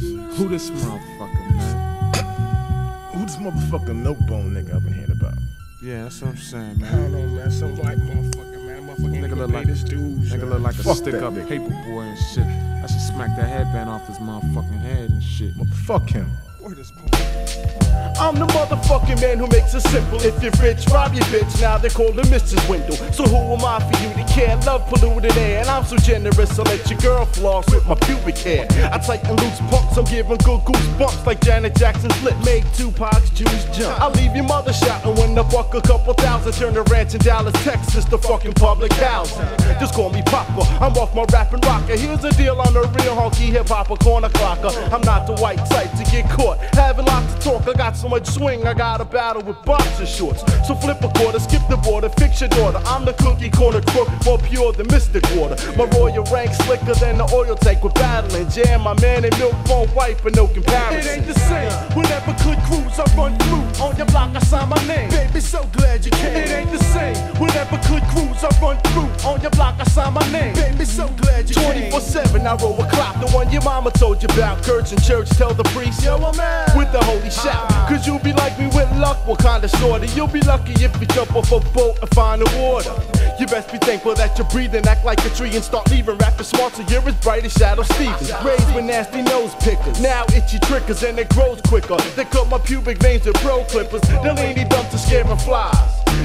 Who this motherfucker, man? Who this motherfucker milkbone nigga I've been hearing about? Yeah, that's what I'm saying, man. I don't know, man. Some white motherfucker, man. Motherfucker nigga look like this dude. Nigga look like a stick-up paper boy and shit. I should smack that headband off his motherfucking head and shit. Fuck him. I'm the motherfucking man who makes it simple. If you're rich, rob your bitch. Now they call him Mrs. Wendell. So who am I for you to care? Love polluted air, and I'm so generous I let your girl floss with my pubic hair. I tighten loose pumps, I'm giving good goosebumps like Janet Jackson's lip. Make Tupac's juice jump. I leave your mother shouting when I fuck a couple thousand. Turn the ranch in Dallas, Texas to fucking public housing. Just call me Papa. I'm off my rap and rocker. Here's the deal, I'm the real honky hip hopper, corner clocker. I'm not the white type to get caught having lots to talk. I got so much swing, I got a battle with boxer shorts. So flip a quarter, skip the border, fix your daughter. I'm the cookie corner crook, more pure than Mystic water. My royal rank slicker than the oil tank with battling. Jam my man and milk phone wife for no comparison. It ain't the same, whenever could cruise, I run through. On your block, I sign my name. Baby, so glad you came. It ain't the same, whenever could cruise, I run through. On your block, I sign my name. Baby, so glad you came. 24/7, I roll a clock, the one your mama told you about. Church and church, tell the priest, yo, I'm with the holy shout, cause you'll be like me with luck. What kind of shorty? You'll be lucky if you jump off a boat and find the water. You best be thankful that you're breathing. Act like a tree and start leaving. Rapping smart so you're as bright as Shadow Stevens. Raised with nasty nose pickers, now itchy trickers, and it grows quicker. They cut my pubic veins with pro clippers. They'll ain't dumb to scaring flies.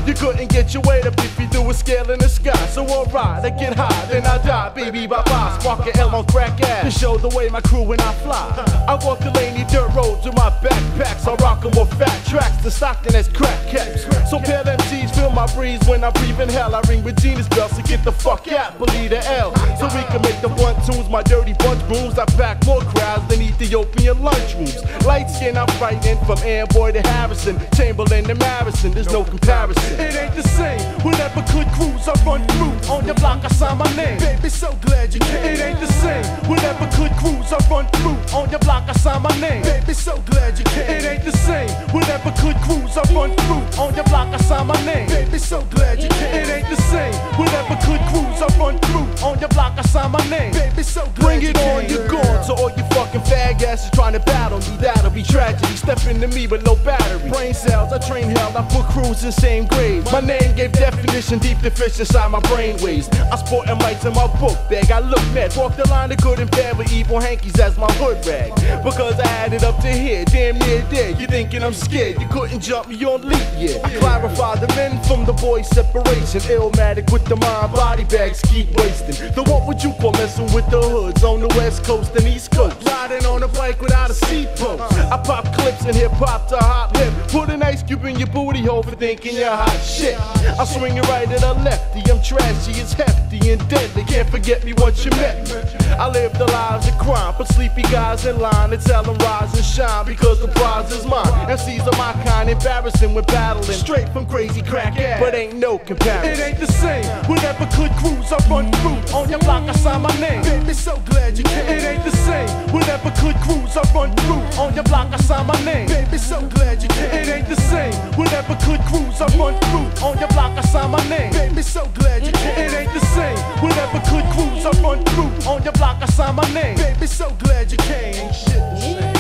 You couldn't get your weight up if you do a scale in the sky. So alright, I get high, then I die, baby, bye-bye. Spark an L on crack ass to show the way my crew when I fly. I walk the laney dirt roads with my backpacks. I rock them with fat tracks to Stockton as crack caps. So pair them G's, feel my breeze when I breathe in hell. I ring with Regina's bell, so get the fuck out, believe the L. So we can make the blunt tunes, my dirty bunch rooms. I pack more crowds than Ethiopian lunchrooms. Light skin, I'm frightening from Amboy to Harrison, Chamberlain to Madison, there's no comparison. It ain't the same, whenever could cruise, I run through. On your block, I sign my name. Baby, so glad you came. It ain't the same, whenever could cruise, I run through. On your block, I sign my name. Baby, so glad you came. It ain't the same, whenever could cruise, I run through. On your block, I sign my name. Baby, so glad you came. It ain't the same, whenever could cruise, I run through. On your block, I sign my name. Baby, so glad. Bring it on, you're gone. So all you fucking fag asses trying to battle me, that'll be tragedy. Step into me with no battery. Brain cells, I train hell, I put crews in same grades. My name gave definition, deep to fish inside my brain waves. I sport and mites in my book bag. I look mad, walk the line of good and bad with evil hankies as my hood rag. Because I had it up to here, damn near dead. You thinking I'm scared, you couldn't jump me on leap year. I clarify the men from the boys' separation. Illmatic with the mind, body bags keep wasting. The what would you call messing with the hoods on the west coast and east coast? Riding on a bike without a seat post. I pop clips and hip hop to hot lip. Put an ice cube in your booty hole for thinking you're hot shit. I swing it right at a lefty. I'm trashy, it's hefty and deadly. Can't forget me once you met me. I live the lives of crime, put sleepy guys in line and tell them rise and shine because the prize is mine. MCs are my kind, embarrassing when battling. Straight from crazy crack ass, but ain't no comparison. It ain't the same, whenever could cruise, I run through. On your block, I sign my name. Baby, so glad you came. It ain't the same, whenever could cruise, I run through. On your block, I sign my name. Baby, so glad you came. It ain't the same, whenever could cruise, I run through. On your block, I sign my name. Baby, so glad you came. It ain't the same, whenever could cruise, I run through. On your block, I sign my name. Baby, so glad you came. Ain't shit the same.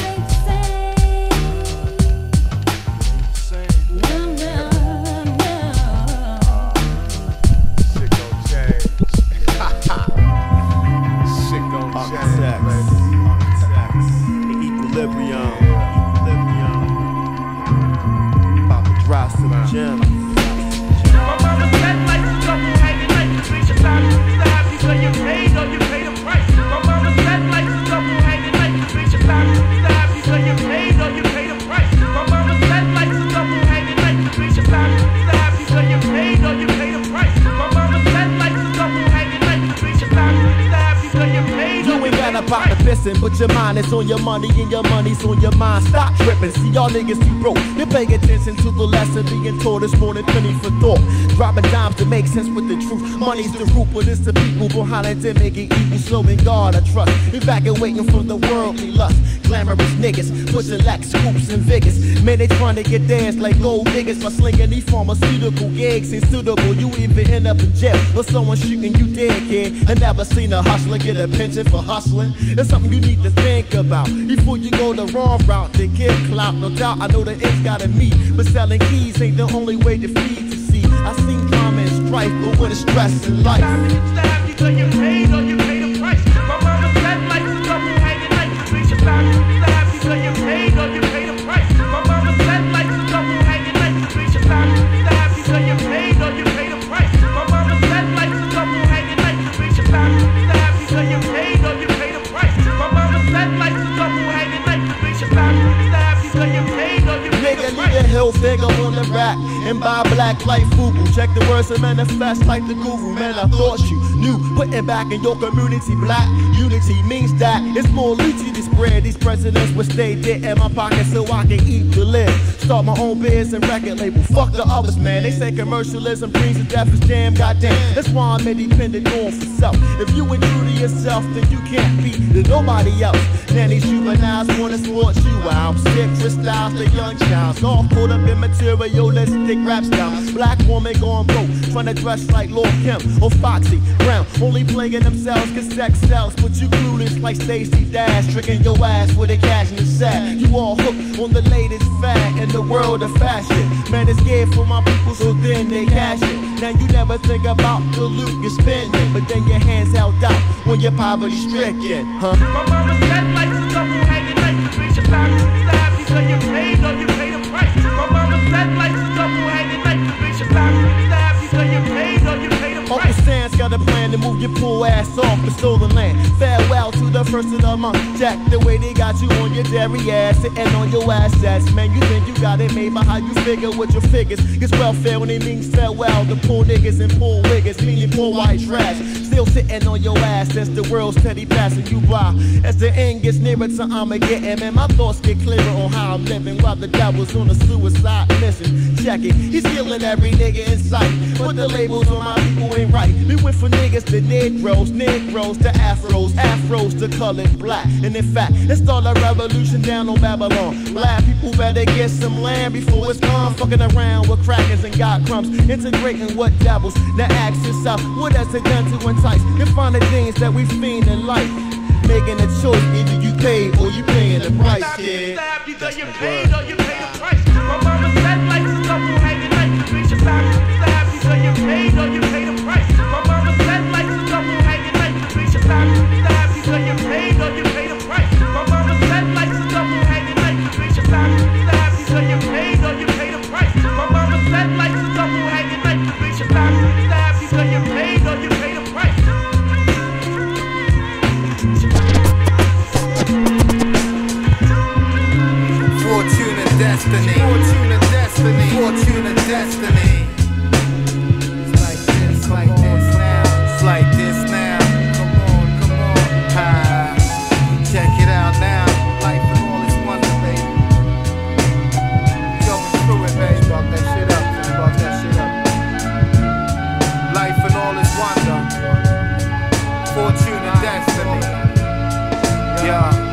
But your mind is on your money and your money's on your mind. Stop tripping, see y'all niggas be broke. They pay attention to the lesson being taught. It's more than pennies for thought. Dropping dimes to make sense with the truth. Money's the root, but it's the people behind it that make it evil. Slow and God I trust, evacuating from the worldly lust. Glamorous niggas pushing lax scoops and vigors. Man, they trying to get danced like gold diggers by slinging these pharmaceutical gigs. Ain't suitable, you even end up in jail or someone shooting you dead, kid. I never seen a hustler get a pension for hustling. doing? It's something you need to think about before you go the wrong route. Then get clout, no doubt. I know that it's gotta meet, but selling keys ain't the only way to feed to see. I seen drama and strife, but what is stress in life? Time to get stabbed, you get paid or you pay the price. My mama said life is trouble night and night. Make your time to get stabbed, you get paid or you pay the price. My mama said life is trouble night and night. Make your time to get stabbed, you get paid or you pay the price. My mama said life is trouble night and night. Make your time to get stabbed, you get paid or you pay the price. My mama said life is trouble night and night. Make your time to get stabbed, you get paid or you pay the price. Nigga, leave a hill figure on the rack and buy black life FUBU. Check the words and manifest like the guru. Man, I thought you knew. Putting back in your community, black unity means that it's more leechy to spread. These presidents would stay dead in my pocket so I can eat to live. Start my own biz and record label. Fuck the others, man. They say commercialism brings to death is damn goddamn. That's why I'm independent on for self. If you ain't true to yourself, then you can't be to nobody else. Nanny's juveniles wanna sport you out. Sick crystals, the young childs all caught up in materialistic rap style. Black woman gone broke, trying to dress like Lord Kim or Foxy Brown. Only playing themselves cause sex sells, but you clueless like Stacey Dash, tricking your ass with a cash and sack. You all hooked on the latest fad in the world of fashion. Man, it's scared for my people, so then they cash it. Now you never think about the loot you're spending, but then your hands held out when you're poverty stricken, huh? My mama said life's a double hanging night. To reach your time, you die because you're paid or you pay the price. My mama said life's a double. Uncle Sam's got a plan to move your poor ass off and sold the land. Farewell to the first of the month, Jack. The way they got you on your dairy ass and on your assets, man, you think you got it made by how you figure with your figures. It's welfare when it means farewell to poor niggas and poor wiggers, meaning poor white trash. Still sitting on your ass as the world's steady passing you by. As the end gets nearer to Armageddon, man, my thoughts get clearer on how I'm living while the devil's on a suicide mission. Check it, he's killing every nigga in sight, but the labels on my people ain't right. We went from niggas to Negroes, Negroes to Afros, Afros to colored black. And in fact, let's start a revolution down on Babylon. Black people better get some land before it's gone. Fucking around with crackers and god crumbs, integrating what devils. Now ask yourself, what has it done to entice? You find the things that we fiend in life. Making a choice, either you pay or you paying the price. Yeah, you got your paid or you pay the price. My mama said life's a double hanging night. Reach your time, you got your paid or you pay the price. My mama said life's a double hanging night. Reach your time, you got your paid or you pay the price. My mama said life's a double hanging night. Reach your time, you got your paid or you pay the price. My mama said life's a double hanging night. Reach your time, you got your paid or you pay the price. Fortune and destiny. Fortune and destiny. Fortune and destiny. It's like this, it's like this now. It's like this now. Come on, come on. Ha. Check it out now. Life and all is wonder, baby. Going through it, baby. Fuck that shit up. Fuck that shit up. Life and all is wonder. Fortune and destiny. Yeah.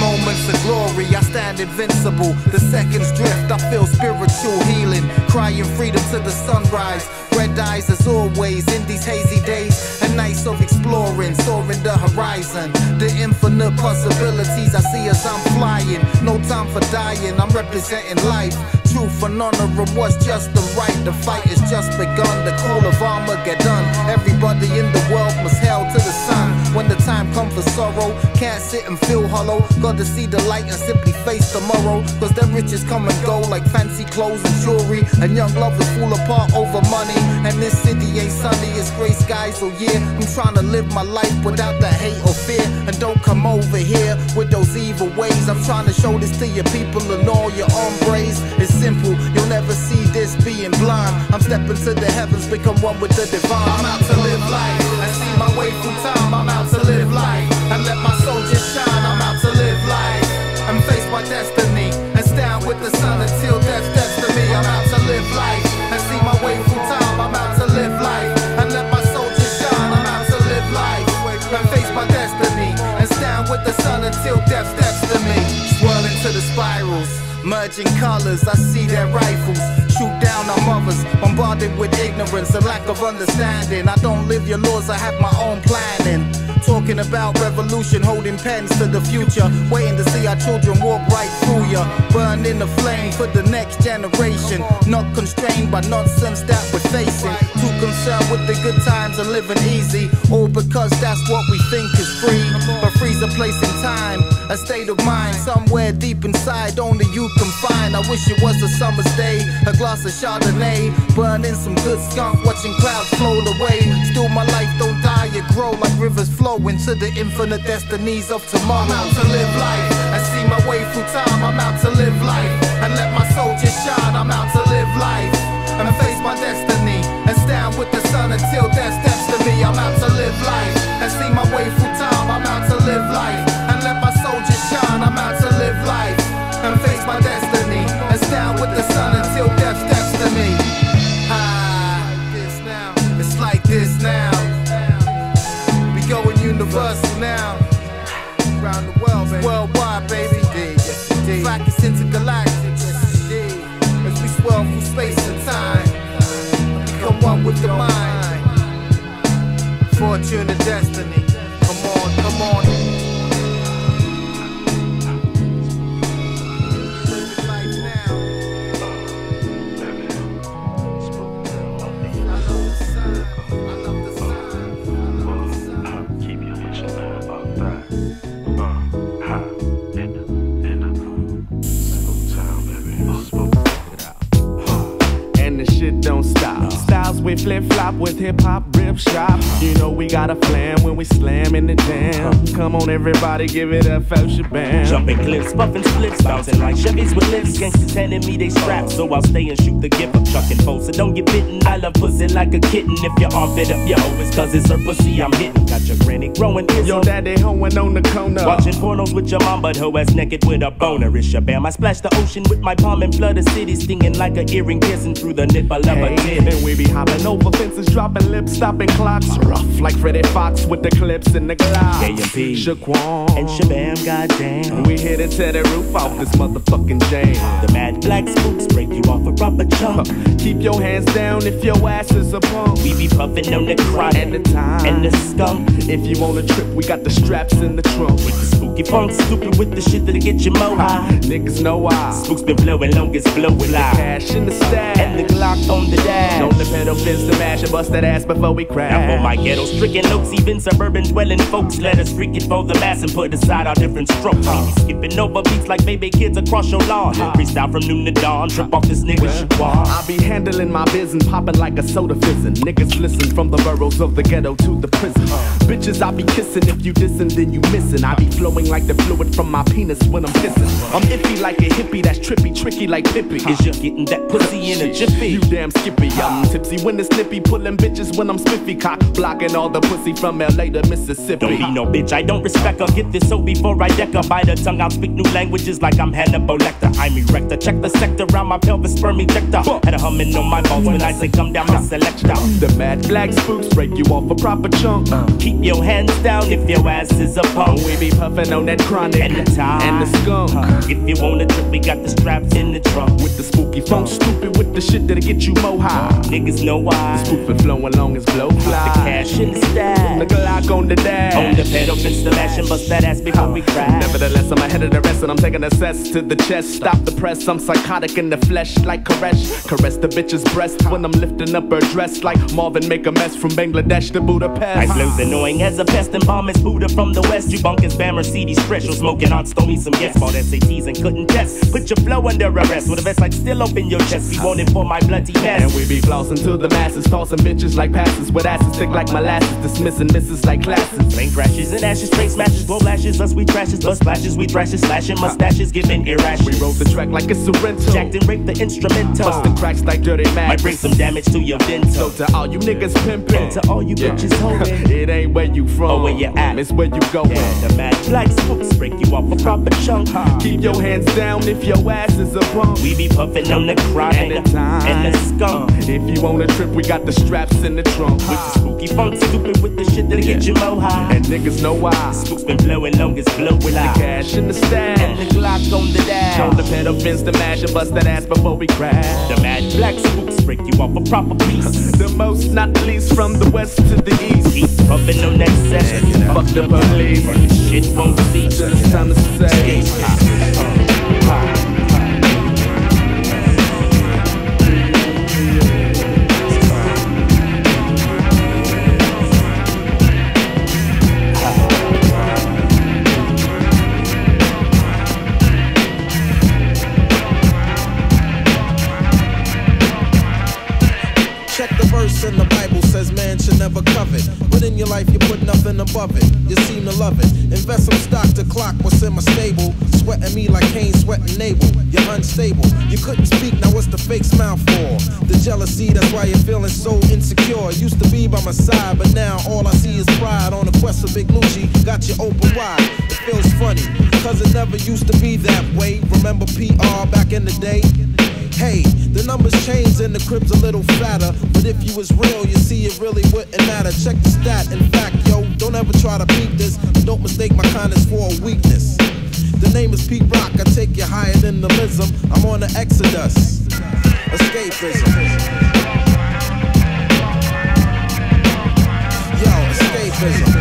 Moments of glory, I stand invincible. The seconds drift, I feel spiritual healing. Crying freedom to the sunrise. Red eyes as always, in these hazy days. A night of exploring, soaring the horizon. The infinite possibilities I see as I'm flying. No time for dying, I'm representing life. Truth and honor and what's just the right. The fight has just begun, the call of Armageddon. Everybody in the world must hail to the sun. When the time comes for sorrow, can't sit and feel hollow. Got to see the light and simply face tomorrow. Cause them riches come and go like fancy clothes and jewelry. And young lovers fall apart over money. And this city ain't sunny, it's grey skies, so yeah, I'm trying to live my life without the hate or fear. And don't come over here with those evil ways. I'm trying to show this to your people and all your hombres. It's simple, you'll never see this being blind. I'm stepping to the heavens, become one with the divine. I'm out to live life, and see my way through time. I'm out to live life, and let my soul just shine. I'm out to live life, and face my destiny, and stand with the sun until death deaths to me. I'm out to live life, and see my way through time. I'm out to live life, and let my soul just shine. I'm out to live life, and face my destiny, and stand with the sun until death deaths to me. Swirling to the spirals, merging colors, I see their rifles shoot down our mothers, bombarded with ignorance, a lack of understanding. I don't live your laws, I have my own planning. Talking about revolution, holding pens to the future, waiting to see our children walk right through ya, burn in the flame for the next generation, not constrained by nonsense that we're facing, too concerned with the good times and living easy, all because that's what we think is free. But free's a place in time, a state of mind, somewhere deep inside only you can find. I wish it was a summer's day, a glass of Chardonnay, burning some good skunk, watching clouds float away. Still my life don't die, it grow like rivers flow into the infinite destinies of tomorrow. I'm out to live life and see my way through time. I'm out to live life and let my soul just shine. I'm out to live life and face my destiny and stand with the sun until death steps to me. I'm out to live life and see my way through time. I'm out to live life and let my soul just shine. I'm out to live life and face my destiny and stand with the sun until death steps to me. It's like this now. Universal now, around the world, baby. Worldwide, baby. Yes, indeed. It's like it's intergalactic. Yes, indeed. As we swirl through space and time, become one with the mind. Fortune and destiny. Come on, come on. We flip-flop with hip-hop rip shop. You know we got a flam when we slam in the jam. Come on everybody, give it up for Shabam. Jumping clips, puffing splits, bouncing like Chevys with lips. Gangsters telling me they strapped, so I'll stay and shoot the gift of chucking folks. So don't get bitten, I love pussy like a kitten. If your arm fit up your hoe, it's cause it's her pussy I'm hitting. Got your granny growing this. Yo daddy hoeing on the corner, watching pornos with your mom, but her ass naked with a boner. It's Shabam, I splash the ocean with my palm and flood the city, stinging like an earring, kissing through the nipple of a tin. And we be hopping over fences, dropping lips, stopping clocks. Rough like Freddy Fox with the clips and the glocks. K&P, Shaquan, and Shabam, goddamn. We hit it to the roof off this motherfucking jam. The mad Black Spooks break you off a proper chump. Keep your hands down if your ass is a pump. We be puffing on the crop and the time and the skunk. If you on a trip, we got the straps in the trunk. With the spooky funk, stupid with the shit that'll get you mo high. Niggas know I. Spooks been blowing, longest blow with the cash in the stash and the Glock on the dash. On the pedal fins to mash and bust that ass before we crash. Now for my ghetto stricken oaks, even suburban dwelling folks, let us freak it for the mass and put aside our different strokes. Skipping over beats like baby kids across your lawn. Freestyle from noon to dawn, trip off this nigga Shaquan. I be handling my business, popping like a soda fizzin'. Niggas listen from the burrows of the ghetto to the prison. Bitches I be kissing, if you dissin' then you missin'. I be flowing like the fluid from my penis when I'm pissin'. I'm iffy like a hippie, that's trippy, tricky like Pippi. Is you getting that pussy in a jiffy? You damn skippy, I'm tipsy when it's snippy, pulling bitches when I'm spiffy, cock blocking all the pussy from LA to Mississippi. Don't be no bitch, I don't respect her. Get this so before I deck her. By the tongue, I'll speak new languages like I'm Hannibal Lecter. I'm erector, check the sector around my pelvis, sperm ejector. Had a humming on my balls when I say come down my selector. The mad Black Spooks break you off a proper chunk. Keep your hands down if your ass is a punk. We be puffing on that chronic and the tie and the skunk. If you want a trip, we got the straps in the trunk. With the spooky funk, stupid with the shit that'll get you mo high. Niggas know why. The spoofin' flowin' long as blow fly. The cash in the stack, the Glock on the dash. On the pedal, fence the lash and bust that ass before we crash. Nevertheless, I'm ahead of the rest and I'm taking assess to the chest. Stop the press, I'm psychotic in the flesh like Koresh. Caress the bitch's breast when I'm lifting up her dress like Marvin make a mess from Bangladesh to Budapest. I blows annoying as a pest and bomb is Buddha from the west. You bunkin' spammer, CD stretch, you're smoking on, stole me some gas. Bought SATs and couldn't test. Put your flow under arrest with a vest like still open your chest. We want it for my bloody mess. And we be flossin' to the masses, tossing bitches like passes with asses thick like molasses, dismissing misses like classes. Plane crashes and ashes, train smashes, blow lashes, us we trashes, bust splashes, we thrashes, slashing mustaches, giving ear ashes. We rolled the track like it's a rental, jacked and raped the instrumental, busting cracks like dirty mags, might bring some damage to your dental. So to all you niggas pimping, and to all you bitches holding, it ain't where you from, or where you at, it's where you going. Yeah, the mad Black Spooks break you off a proper chunk. Keep your hands down if your ass is a punk. We be puffing on the crop and the skunk. If you on a trip, we got the straps in the trunk. With the spooky funk, stupid with the shit that to get you mo high. And niggas know why. Spooks been blowing long as blow will I. The cash in the stash and the Glock on the dash. On the pedal fence to mash and bust that ass before we crash. The mad Black Spooks break you off a proper piece. The most, not the least, from the west to the east. Keep pumping on that session. Fuck the police. Shit won't cease. Just time to say. In the Bible says man should never covet, but in your life you put nothing above it. You seem to love it. Invest some stock to clock what's in my stable. Sweating me like Cain sweating Abel. You're unstable. You couldn't speak, now what's the fake smile for? The jealousy, that's why you're feeling so insecure. Used to be by my side, but now all I see is pride. On the quest of Big Lucci, got you open wide. It feels funny, cause it never used to be that way. Remember PR back in the day? Hey, the numbers change and the crib's a little flatter. But if you was real, you see it really wouldn't matter. Check the stat, in fact, yo, don't ever try to beat this. Don't mistake my kindness for a weakness. The name is Pete Rock, I take you higher than the lism. I'm on the exodus, escapism. Yo, escapism.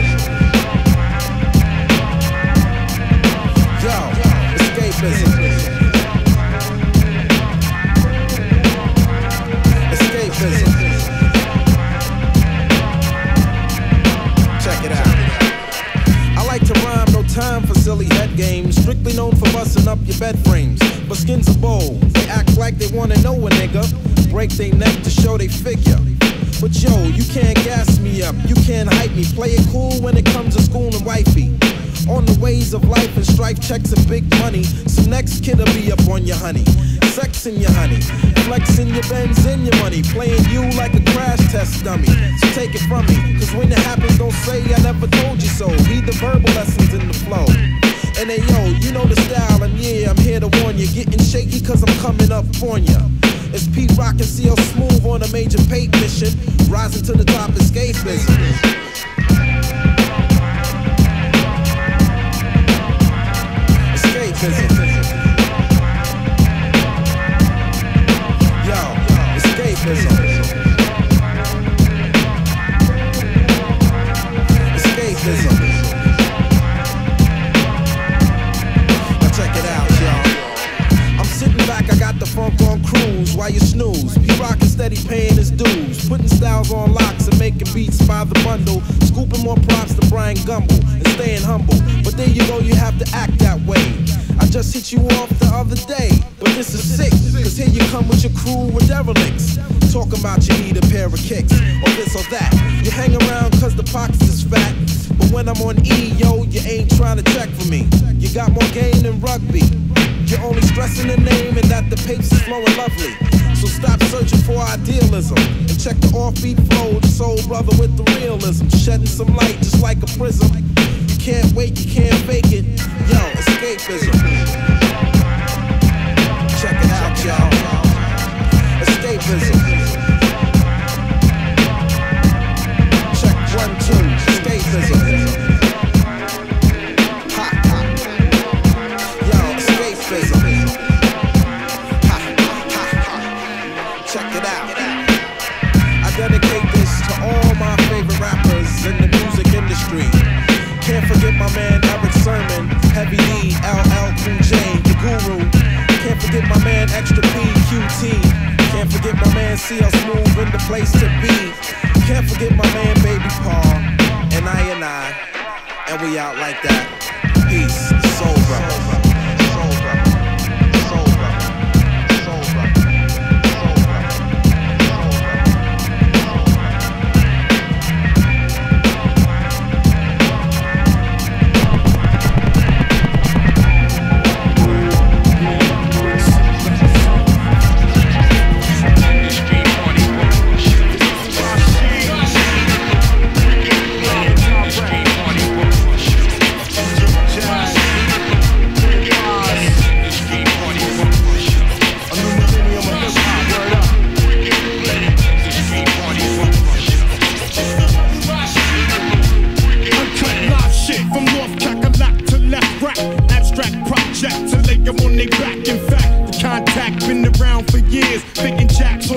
Yo, escapism. Check it out. I like to rhyme, no time for silly head games. Strictly known for busting up your bed frames. But skins are bold, they act like they wanna know a nigga. Break their neck to show they figure. But yo, you can't gas me up, you can't hype me. Play it cool when it comes to school and wifey. On the ways of life and strife, checks and big money. So next kid'll be up on your honey. Sexing your honey, flexing your Benz and your money. Playing you like a crash test dummy. So take it from me, cause when it happens, don't say I never told you so. Read the verbal lessons in the flow. And hey yo, you know the style, and yeah, I'm here to warn you. Getting shaky cause I'm coming up on ya. It's Pete Rock and CL Smooth on a major paid mission. Rising to the top, escapism. Yo, escapism. Escapism. Now check it out, y'all. I'm sitting back, I got the funk on cruise while you snooze. Pete Rock is steady paying his dues. Putting styles on locks and making beats by the bundle. Scooping more props to Brian Gumble and staying humble. But there you go, you have to act that way. I just hit you off the other day, but this is sick, cause here you come with your crew with derelicts. Talking about you need a pair of kicks, or this or that. You hang around cause the pox is fat, but when I'm on E, yo, you ain't trying to check for me. You got more game than rugby. You're only stressing the name and that the pace is flowing lovely. So stop searching for idealism and check the offbeat flow, the soul brother with the realism. Shedding some light just like a prism. You can't wait, you can't fake it. Yo, escapism. Check it out, y'all. Escapism. Check 1, 2. Escapism. Ha ha. Yo, escapism. Ha ha ha. Check it out. I dedicate this to all my favorite rappers in the music industry. Can't forget my man Eric Sermon, Heavy D, LL Cool J, the Guru. Can't forget my man Extra P, QT. Can't forget my man CL Smooth in the place to be. Can't forget my man Baby Paul and I, and we out like that. Peace, soul brother.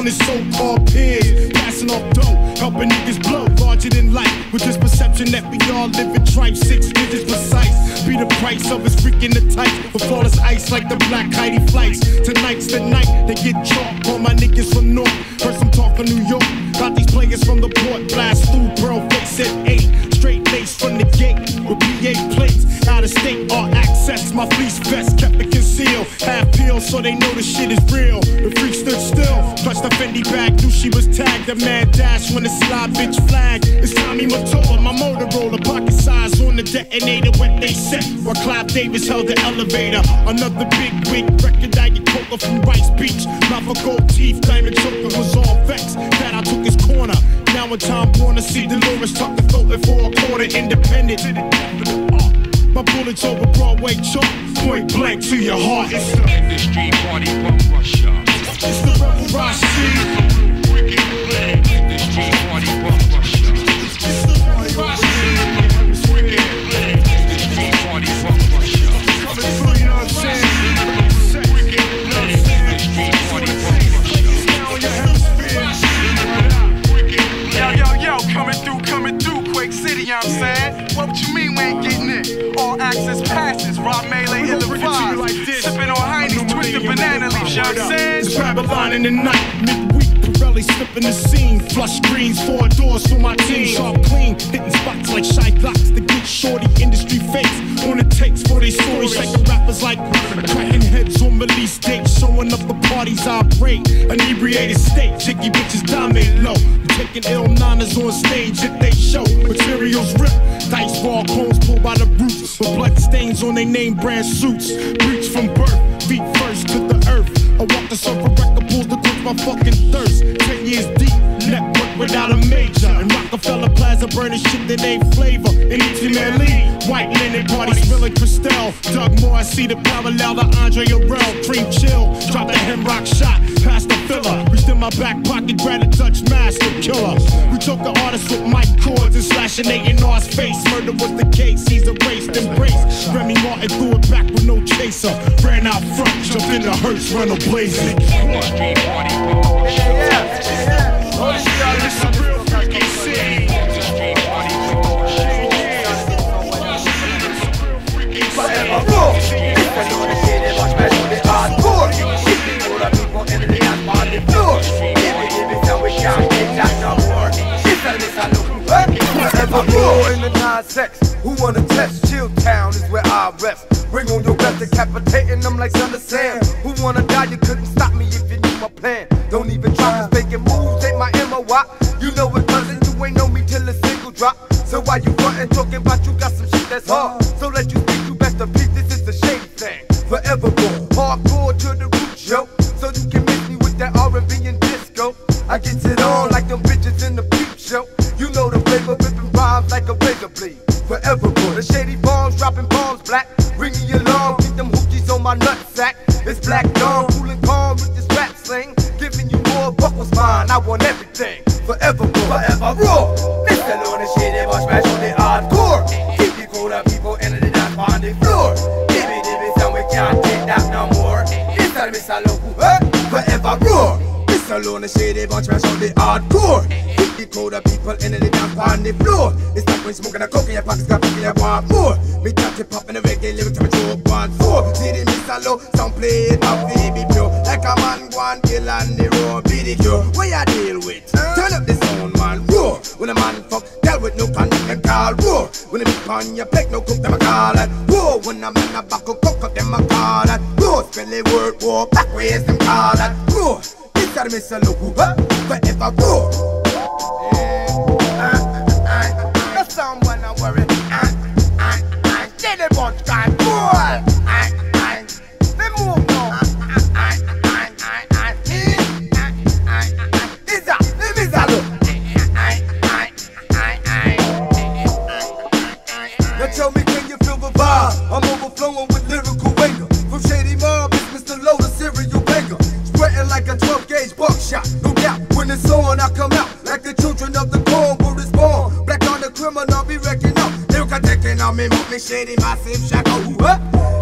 on his so-called peers, passing off dope, helping niggas blow, larger than life, with this perception that we all live in tripe, 6 digits precise, be the price of his freaking the tights, with flawless ice like the black Heidi flights, tonight's the night they get chalked, all my niggas from North, heard some talk from New York, got these players from the port, blast through, bro, face at 8, straight lace from the gate, with PA plates, out of state, all access, my fleece vest, kept it concealed, half peeled, so they know the shit is real, the freak stood still, clutched the Fendi bag, knew she was tagged, that mad dash when the slide bitch flag, it's Tommy Mottola, my Motorola, pocket size on the detonator, what they set, while Clive Davis held the elevator, another big wig, record I get coca from Rice Beach, not for gold teeth, diamond choker was all vexed, that I took his corner, now a time wanna see Dolores tuck the throat and for a quarter independent, my bullets over Broadway chalk, point blank to your heart, it's the industry party bump rush up, it's the rebel rush, it's the industry party bump rush up, it's the rebel rush, it's the industry party bump rush up, coming through, you know what I'm saying, industry party bump rush up, now in your hemisphere, yo, coming through, Quake City, you know what I'm saying, what you mean we ain't getting it, all access passes, Rob Melee, Hiller 5, like sipping on Heine's, twisted banana leaves, you know what I'm saying, it's Babylon in the night, midweek, Pirelli slipping the scene, flush greens, 4 doors for my team, sharp clean, hitting spots like shy glocks, the good shorty industry face, on the takes for they stories, like the rappers like, cracking heads on release dates, showing up the parties I break, inebriated state, jiggy bitches dominate low, taking ill nanas on stage if they show, materials ripped, dice ball cones pulled by the roots, with blood stains on their name brand suits, breach from birth, feet first to the earth, I walk the surfer record pulls to quench my fucking thirst, 10 years deep, network without a major, and Rockefeller Plaza burning shit that ain't flavor, and Easy Man Lee, white linen parties, Bill and Christelle, Doug Moore, I see the parallel to Andre Urell, cream chill, drop the hem rock shot, past the filler, reached in my back pocket, grab a Dutch master killer, we took the artists with mic cords and slashing they in our space. Murder was the case, he's erased, embraced. Remy Martin threw it back with no chaser. Ran out front, jumped in the hearse, ran a blazing. Industry party ball. Yeah. Oh, she got this some real freaking city. Industry party ball. Forevermore in the 9-6, who wanna test? Chill Town is where I rest. Ring on your breath, decapitating them like Son of Sam. Who wanna die? You couldn't stop me if you knew my plan. Don't even try, cause making moves ain't my MOI. You know it doesn't, you ain't know me till a single drop. So why you frontin' talking about you got some shit that's hard? So let you think you best of peace, this is the shame thing. Forevermore, hardcore to the roots, yo. So you can miss me with that R&B and disco. I get it on like them bitches in the peep show. You know the flavor, ripping rhymes like a razor blade. Forevermore, the shady bombs, dropping bombs, black. Ring me along, get them hoochies on my nutsack. It's black dawn, cool and calm with this rap sling. Giving you more, what was mine, I want everything. Forevermore, forevermore. Listen on the shit, it was special, they hardcore. Keep you cool, the people in the dance on the floor. Dibby, somewhere can't take that no more. It's time to miss a local, forevermore. Alone and shady bunch mash on the hardcore. Keep the code of people in the damn on the floor. It's like when smoking a coke in your pockets, got picking up want more. Me got it popping the reggae lyrics, I'm a joke 1-4. See the miss a low, some play it off the video. Like a man one kill on the road, be the cure. What ya deal with? Turn up the sound man, roar. When a man fuck, tell with no panic and call roar. When a big on your plate, no cook them a call at roar. When a man a back up, cook up them a call at roar. Spell the word war, backwards them call at roar. Gotta miss a local, forevermore. That's someone I'm worried. Shady bunch got more. They move now. It's a, let me say look. Now tell me, can you feel the vibe? I'm overflowing with lyrical anger. From Shady Mob, it's Mr. Low, the serial banger. Spreading like a 12-gauge buckshot, no doubt. When it's on, I come out like the children of the corn where it's born. Black on the criminal, be wrecking up. Lyrical taking on me, moving shady, massive shack. Oh,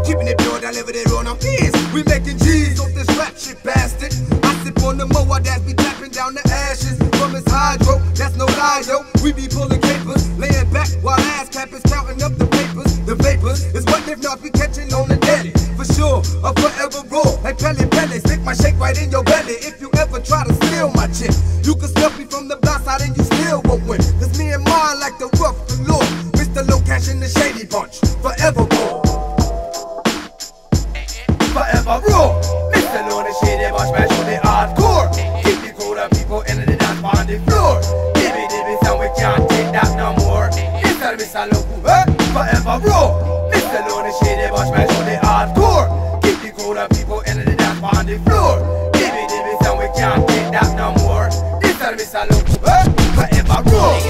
keeping it pure, delivered it on our ears. We making G's off this rap shit, bastard. I sip on the mower that's be tapping down the ashes from his hydro. That's no lie, yo. We be pulling capers, laying back while ass clappers counting up the papers. The vapors is what if not be catching on the daddy. For sure, I'll forever roar like Pele. Stick my shake right in your belly. If you ever try to steal my chick, you can stuff me from the blind side and you still won't win. Cause me and mine like the rough and low. Mr. Low Cash in the shady bunch, forever roar. Forever roar. Mr. Low the shady bunch, man, show the hardcore. Keep the cool up people in the dance on the floor. Dibby, son, we can't take that no more. Mr. Low, forever roar. Mr. Low the shady bunch, man, show the hardcore. Keep the cool up people in the dance on the floor. Dibby, son, we can't take that no more. Mr. Low, forever roar.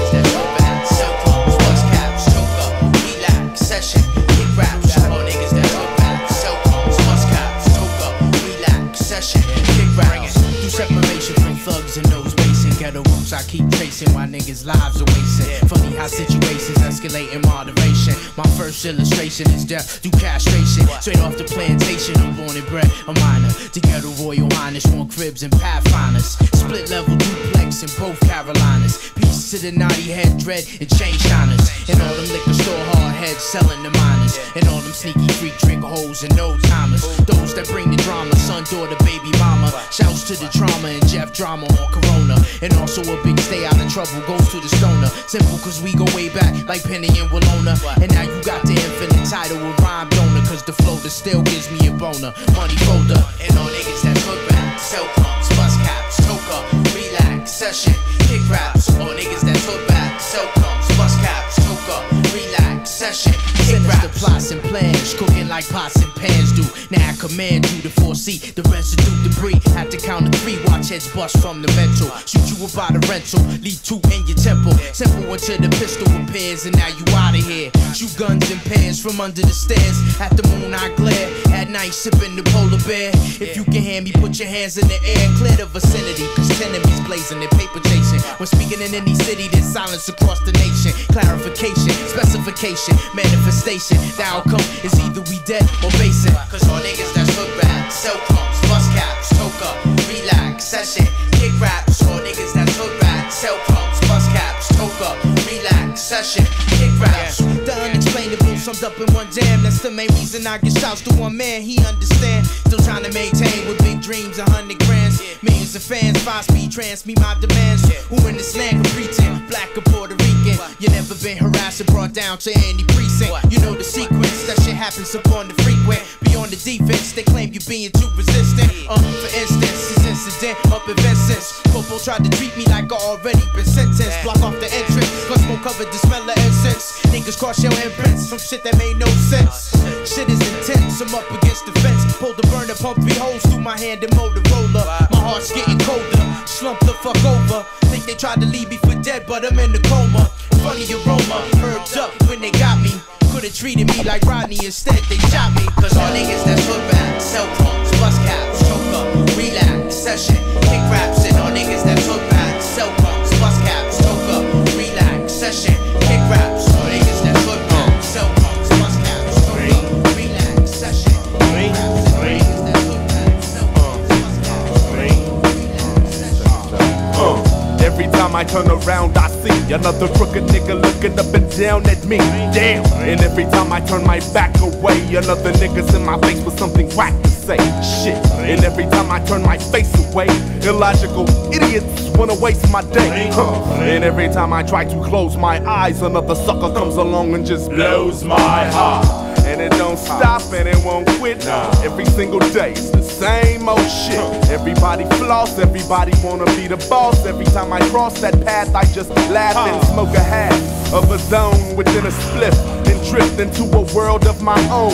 I keep tracing why niggas' lives are wasting. Funny how situations escalate in moderation. My first illustration is death through castration. Straight off the plantation, I'm born and bred a minor. Together, royal highness, more cribs and pathfinders. Split level duplex in both Carolinas. Peace to the naughty head dread and chain shiners. And all them liquor store hard heads selling the minors. And all them sneaky freak drink hoes and no timers. Those that bring the drama, son, daughter, baby mama. Shouts to the trauma and Jeff Drama on Corona. And also a big stay out of trouble goes to the stoner. Simple cause we go way back like Penny and Willona. And now you got the infinite title of rhyme donor. Cause the flow that still gives me a boner. Money folder. And all niggas that hook rap, cell pumps, bus caps, toker, relax, session, kick raps. All niggas that hook rap, cell pumps, bus caps, toker, relax, session, kick raps. The plots and plans, cooking like pots and pans do. Now I command you to foresee the residue debris. At the count of three, watch heads bust from the mental. Shoot you about a rental, leave two in your temple. Simple until the pistol appears, and now you outta here. Shoot guns and pans from under the stairs. At the moon I glare, at night sipping the polar bear. If you can hear me, put your hands in the air. Clear the vicinity, cause enemies blazing and paper chasing. When speaking in any city, there's silence across the nation. Clarification, specification, manifestation. The outcome is either we dead or basic. Cause all niggas that's hook rap, cell pumps, bus caps, toker, relax, session, kick raps. All niggas that's hook rap, cell pumps, bus caps, toker, relax, session, kick raps. The unexplainable summed up in one damn. That's the main reason I get shouts to one man, he understand. Still trying to maintain with big dreams, 100 grands. Millions of fans, 5-speed trance, me my demands. Who in this land can pretend, black or Puerto Rican? You never been harassed and brought down to any precinct. You know the sequence, that shit happens upon the frequent. Beyond the defense, they claim you being too resistant. For instance, this incident up in Vincent's. Popo tried to treat me like I already been sentenced. Block off the entrance, cause more covered the smell of incense. Niggas cross your imprints, some shit that made no sense. Shit is intense, I'm up against the fence. Pulled the burner, pump 3 holes through my hand and Motorola. My heart's getting colder, slump the fuck over. Think they tried to leave me for dead, but I'm in the coma. Funny aroma, herbed up when they got me. Coulda treated me like Rodney, instead they shot me. Cause all niggas that's hood rap, cell phones, bus caps, choker, relax, session, kick raps. And all niggas that's hood rap, cell phones, bus caps, choker, relax, session, kick raps. All niggas that's hood rap, cell phones, bus caps, choker, relax, session, kick raps. All niggas that's hood rap, cell phones, bus caps, choker, relax, session. Every time I turn around, I see another crooked nigga looking up and down at me. Damn! And every time I turn my back away, another nigga's in my face with something whack to say. Shit! And every time I turn my face away, illogical idiots wanna waste my day. And every time I try to close my eyes, another sucker comes along and just blows my heart. And it don't stop and it won't quit. Every single day it's the same old shit. Everybody floss, everybody wanna be the boss. Every time I cross that path I just laugh and smoke a half of a zone within a split and drift into a world of my own.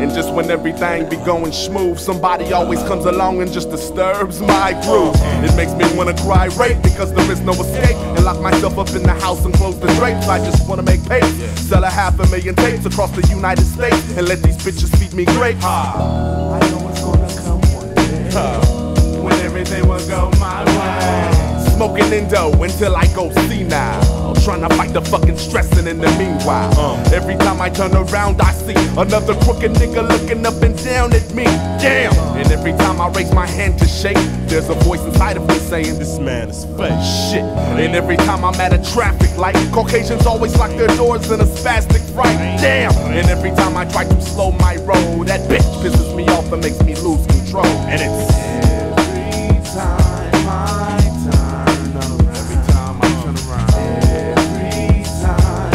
And just when everything be going smooth, somebody always comes along and just disturbs my groove. It makes me wanna cry rape because there is no escape. And lock myself up in the house and close the drapes. I just wanna make pace, sell a 500,000 tapes across the United States. And let these bitches feed me grapes. I know it's gonna come one day when everything will go my way. Smoking Indo until I go senile, trying to fight the fucking stressing in the meanwhile. Every time I turn around, I see another crooked nigga looking up and down at me. Damn! And every time I raise my hand to shake, there's a voice inside of me saying, this man is fake. Shit. And every time I'm at a traffic light, Caucasians always lock their doors in a spastic fright. Damn! And every time I try to slow my roll, that bitch pisses me off and makes me lose control. And it's every time I turn around. Every time I turn around. Every time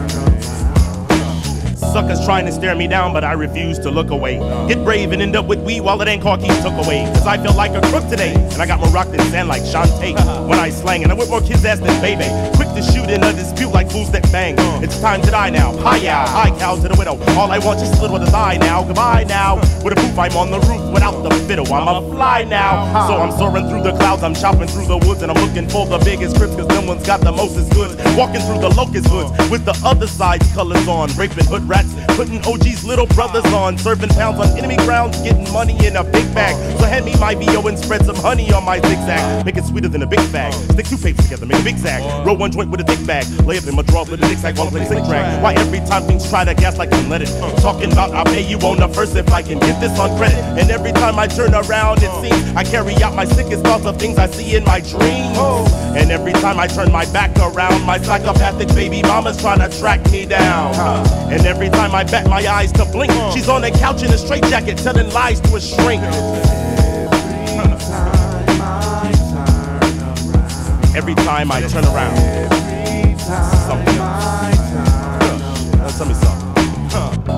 I turn around. Suckers trying to stare me down, but I refuse to look away. Get brave and end up with weed while it ain't car keys took away. Cause I feel like a crook today, and I got more rock than sand like Shantae. When I slang, and I whip more kids' ass than Baby. To shoot in a dispute like fools that bang. It's time to die now. Hi-ya, hi cows to the widow. All I want is a little to die now. Goodbye now. With a poof, I'm on the roof without the fiddle. I'm a fly now. So I'm soaring through the clouds. I'm chopping through the woods and I'm looking for the biggest crips because them ones got the most is good. Walking through the locust woods with the other side's colors on. Raping hood rats, putting OG's little brothers on. Serving pounds on enemy grounds, getting money in a big bag. So hand me my VO and spread some honey on my zigzag. Make it sweeter than a big bag. Stick two papers together, make a big zag. Roll one joint with a dick bag, lay up in my drawer with a dick sack while playing sick track. Why every time things try to gas like I'm let it? Talking about I'll pay you on the first if I can get this on credit. And every time I turn around it seems I carry out my sickest thoughts of things I see in my dreams. And every time I turn my back around, my psychopathic baby mama's trying to track me down. And every time I bat my eyes to blink, she's on the couch in a straitjacket telling lies to a shrink. Every time I turn around, something else. Tell me something.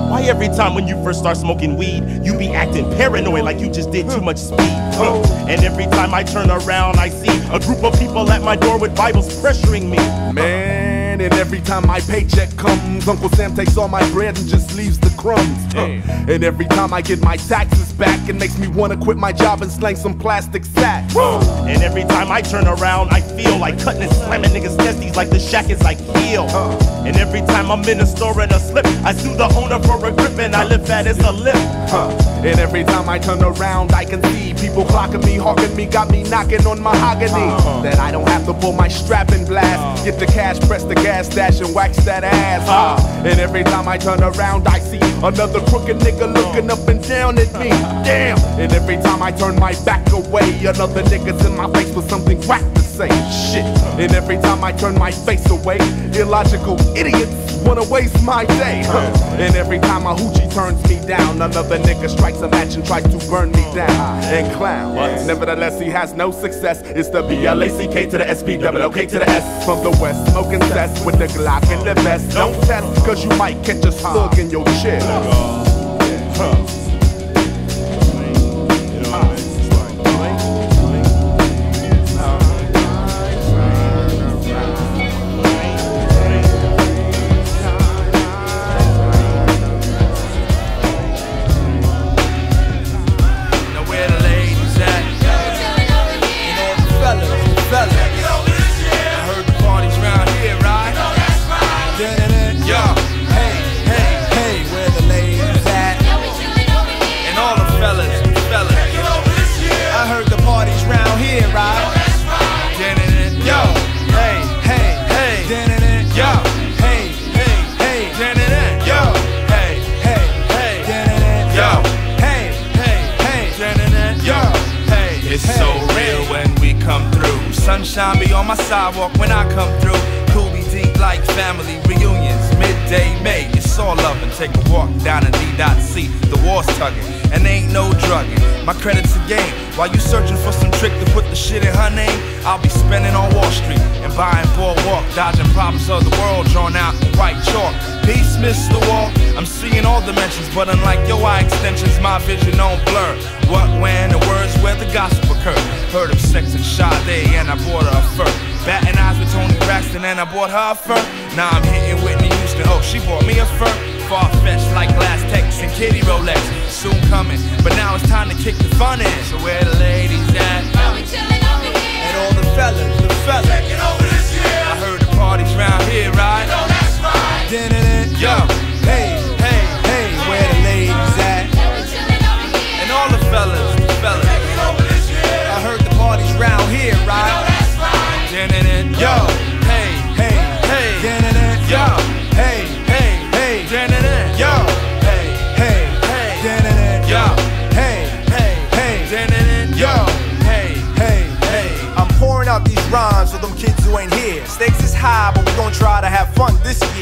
Why every time when you first start smoking weed, you be acting paranoid like you just did too much speed? And every time I turn around, I see a group of people at my door with Bibles pressuring me. Man, and every time my paycheck comes, Uncle Sam takes all my bread and just leaves the crumbs. And every time I get my taxes back, it makes me wanna quit my job and slang some plastic sacks. And every time I turn around, I feel like cutting and slamming niggas' testes like the shack is like heel. And every time I'm in a store and a slip, I sue the owner for a grip and I live that as a lip. And every time I turn around, I can see people clocking me, hawking me, got me knocking on mahogany. That I don't have to pull my strap and blast. Get the cash, press the gas, dash and wax that ass. And every time I turn around, I see another crooked nigga looking up and down at me. Damn! And every time I turn my back away, another nigga's in my face with something whack to say. Shit! And every time I turn my face away, illogical idiots wanna waste my day. And every time a hoochie turns me down, another nigga strikes a match and tries to burn me down and clown. Nevertheless, he has no success. It's the BLACK to the SPOK to the S. From the West, smoking cess with the Glock and the vest. Don't test, cause you might catch a slug in your chin. Sunshine be on my sidewalk when I come through. Cool be deep like family reunions. Midday May, it's all love and take a walk down in D.C. The war's tugging and ain't no drugging. My credit's a game. While you searching for some trick to put the shit in her name, I'll be spending on Wall Street and buying Boardwalk, dodging problems of the world drawn out in white chalk. Peace, Mr. Wall. I'm seeing all dimensions, but unlike your eye extensions, my vision don't blur. What, when, the words where the gospel occurred. Heard of sex and Sade, and I bought her a fur. Batting eyes with Toni Braxton, and I bought her a fur. Now I'm hitting Whitney Houston, oh, she bought me a fur. Far-fetched like glass text and kitty Rolex. Soon coming, but now it's time to kick the fun in. So where the ladies at? Now we chillin' over here. And all the fellas, taking over this year. I heard the parties round here, right? You know that's right. Din-din-din. Yo, hey, hey, hey, where the ladies at? Now we chillin' over here. And all the fellas, taking over this year. I heard the parties round here, right? You know that's right. Din-din-din. Yo, hey, hey,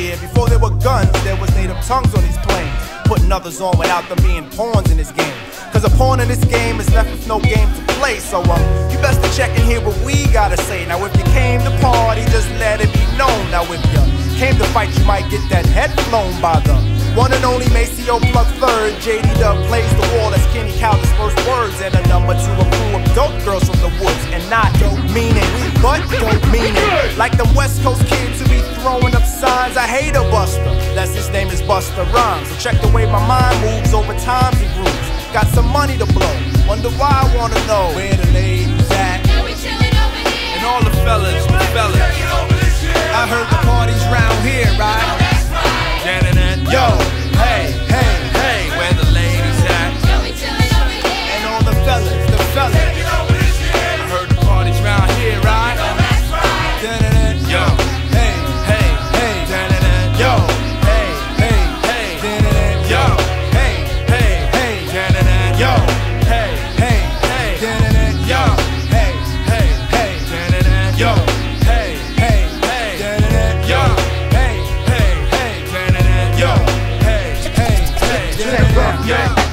here. Before there were guns, there was native tongues on these plains, putting others on without them being pawns in this game. Cause a pawn in this game is left with no game to play. So you best to check and hear what we gotta say. Now if you came to party, just let it be known. Now if you came to fight, you might get that head blown by the one and only Maceo Plug Third. JD Dub plays the wall, that's Kenny Calvin's first words. And a number two, a crew of dope girls from the woods. And not dope meaning, but dope meaning. Like the West Coast kids who be throwing up signs, I hate a buster, that's his name is Buster Rhymes. So check the way my mind moves over times and grooves. Got some money to blow, wonder why I wanna know where the ladies at. And we chillin' over here. And all the fellas, I heard the party's round here, right? Yo, hey, hey, hey, where the ladies at? And we chillin' over here. And all the fellas, I heard the party's round here, right? Yo, hey, hey, hey, yo, hey, hey, hey, yo. Yo, hey, hey, hey, yo, hey, hey, hey, yo, hey, hey, hey, yo, hey, hey, hey, yo, hey, hey,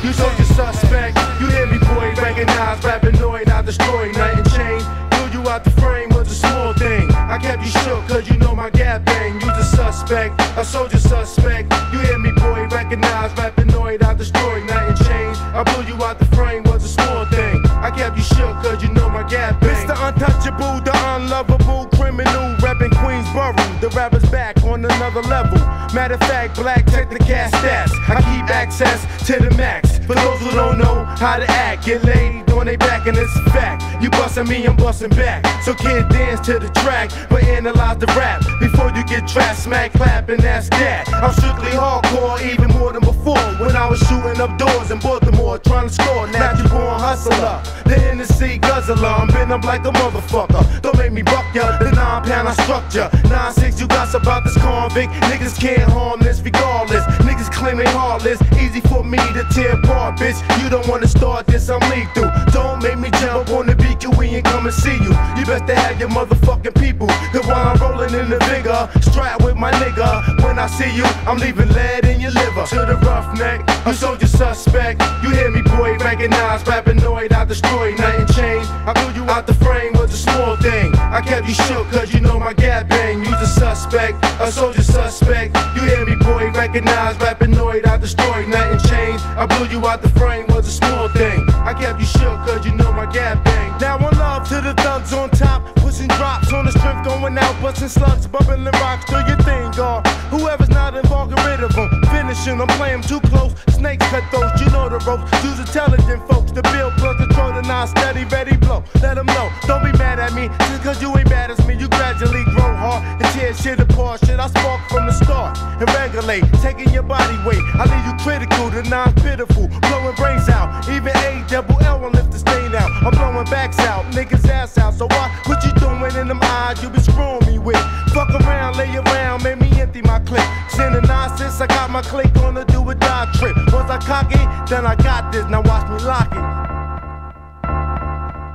you took the suspect, you hear me, boy, recognize, rapinoid, I destroy, nothing changed, blew you out the frame was a small thing, I kept you shook, cause you know my gap bang, you the suspect, a soldier suspect, you hear me, boy, recognize, rapinoid, I destroy, nothing changed, I blew you out the frame was a small thing. I kept you shook cause you know my gap bang. It's the untouchable, the unlovable criminal, reppin' Queensborough. The rapper's back on another level. Matter of fact, black take the gas stats. I keep access to the max. For those who don't know how to act, get laid on they back and it's a fact. You bustin' me, I'm bustin' back. So can't dance to the track, but analyze the rap. Before you get trapped, smack, clap, and that's that. I'm strictly hardcore, even more than before. When I was shooting up doors in Baltimore, trying to score, now you born hustler, the NC guzzler, I'm bent up like a motherfucker, don't make me buck ya, the 9 pound I struck ya, 9-6 you gossip about this convict, niggas can't harm this regardless, niggas claim they heartless, easy for me to tear apart bitch, you don't wanna start this, I'm lethal, don't make me jump on the beat, we ain't come and see you, you best to have your motherfucking people, cause while I'm rolling in the vigor, strap with my nigga, when I see you, I'm leaving lead in your liver, to the roughneck, you soldier suspect, you hear me, boy, recognize, rapinoid, I destroy, nothing changed. I blew you out the frame was a small thing. I kept you shook, cause you know my gap bang. You's a suspect, a soldier suspect. You hear me, boy, recognize, rapinoid, I destroy, nothing changed. I blew you out the frame was a small thing. I kept you shook, cause you know my gap bang. Now one love to the thugs on top, pushing drops on the strip, going out, busting slugs, bubbling rocks, do your thing, God. Whoever's not involved, get rid of them. Finishing, I'm playing too close. Snakes cut those, you know the ropes. Use intelligent folks, the bill plug control the non steady, ready blow. Let them know, don't be mad at me, just cause you ain't bad as me. You gradually grow hard and tear shit apart. Shit, I spark from the start and regulate, taking your body weight. I leave you critical, the non pitiful, blowing brains out. Even A-double-L won't lift the stain out. I'm blowing backs out, niggas ass out. So why, what you doing in them eyes you be screwing me with? Fuck around, lay around, make me empty my clip. Sending nonsense, I got my click on the do or die trip. Once I cock it, then I got this, now watch me lock it.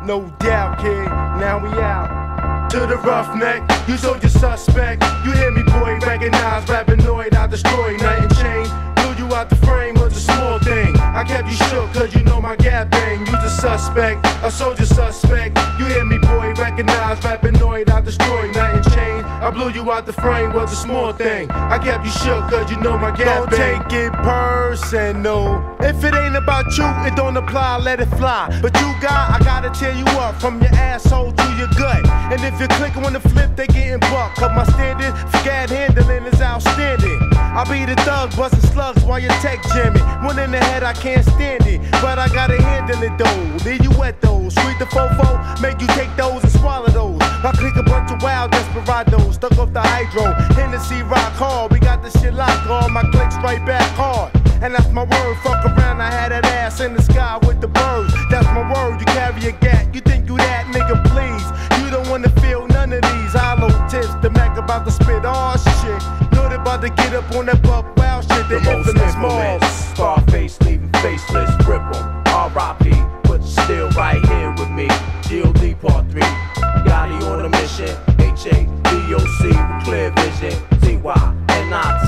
No doubt, kid, now we out. To the roughneck, you sold your suspect. You hear me, boy, recognize, rapinoid, I destroy, nothing changed. Blew you out the frame was a small thing. I kept you shook, cause you know my gap bang. You's a suspect, a soldier suspect. You hear me, boy, recognize, rapinoid, I destroy, nothing changed. I blew you out the frame was a small thing. I kept you shook cause you know my gap bang. Don't take it personal. If it ain't about you, it don't apply, let it fly. But you got, I gotta tear you up from your asshole to your gut. And if you click on the flip, they getting bucked. Cause my standard for gad handling is outstanding. I be the thug busting slugs while you tech jamming. One in the head, I can't stand it. But I gotta handle it though. Leave you wet those. Sweet the fofo, make you take those and swallow those. I click a bunch of wild desperados, stuck off the hydro, Hennessy rock hard, we got this shit locked, all my clicks right back hard. And that's my word, fuck around, I had that ass in the sky with the birds. That's my word, you carry a gat, you think you that, nigga, please. You don't wanna feel none of these hollow tips, the Mac about to spit all shit. Know they about to get up on that buck wild shit, the infamous balls. Scarface leaving faceless, rip 'em, R.I.P., but still right here with me, G.O.D. Part 3. Gotti on a mission, H-A-D-O-C with clear vision, T-Y-N-I-P.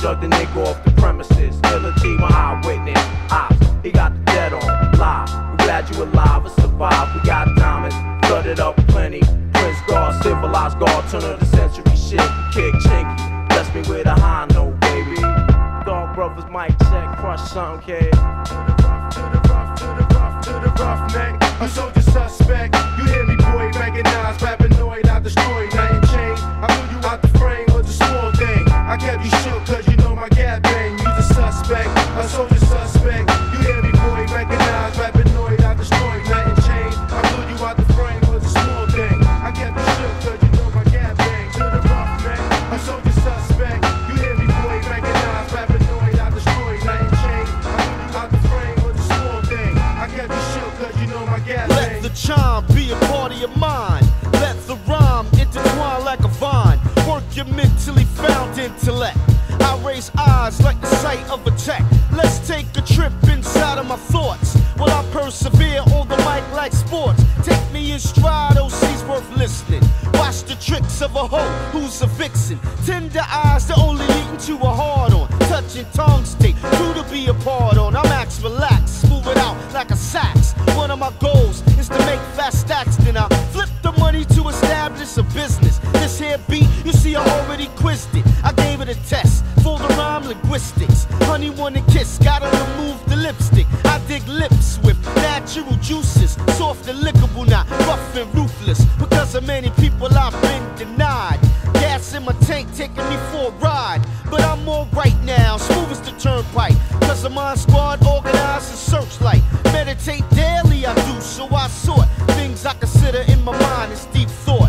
Drug the nigga off the premises. Killer T, my eyewitness. Ops, he got the dead on. Live, we glad you alive and survived. We got diamonds, flooded up plenty. Prince guard, civilized guard, turn of the century shit. Kick chinky, bless me with a high note, baby. Dog brothers, mic check, crush something, kid. To the rough neck, a soldier suspect. You hear me, boy, recognize, rapinoid, I destroy, nothing changed. I blew you out the frame with a small thing. I kept you shook, cause you know my gap bang. You the suspect, a soldier suspect. You hear me, boy, recognize, rapinoid, I destroy, nothing changed. I blew you out the frame with a small thing. I kept you shook, cause you know my gap bang. To the rough neck, a soldier suspect. You hear me, boy, recognize, rapinoid, I destroy, nothing changed. I blew you out the frame with a small thing. I kept you shook, cause you know my gap bang. Let the charm be a part of your mind. Let the rhyme intertwine like a vine. Work your mentally found intellect. I raise eyes like the sight of a tech. Let's take a trip inside of my thoughts. Will I persevere on the mic like sports? Take me in stride, O.C.'s worth listening. Watch the tricks of a hoe who's a vixen. Tender eyes that only lead to a hard on. Touching tongue stick, who to be a part on. I'm max relax, smooth it out like a sax. One of my goals is to make fast stacks. Then I flip the money to establish a business. This here beat, you see I already quizzed it. I gave it a test, for the rhyme linguistics. Honey wanna kiss, gotta remove the lipstick. I dig lips with natural juices, soft and lickable, not rough and ruthless. Because of many people I've been denied. Gas in my tank, taking me for a ride. But I'm alright now, smooth as the turnpike. Cause of my squad, organized and searchlight. Meditate daily, I do, so I sort things I consider in my mind as deep thought.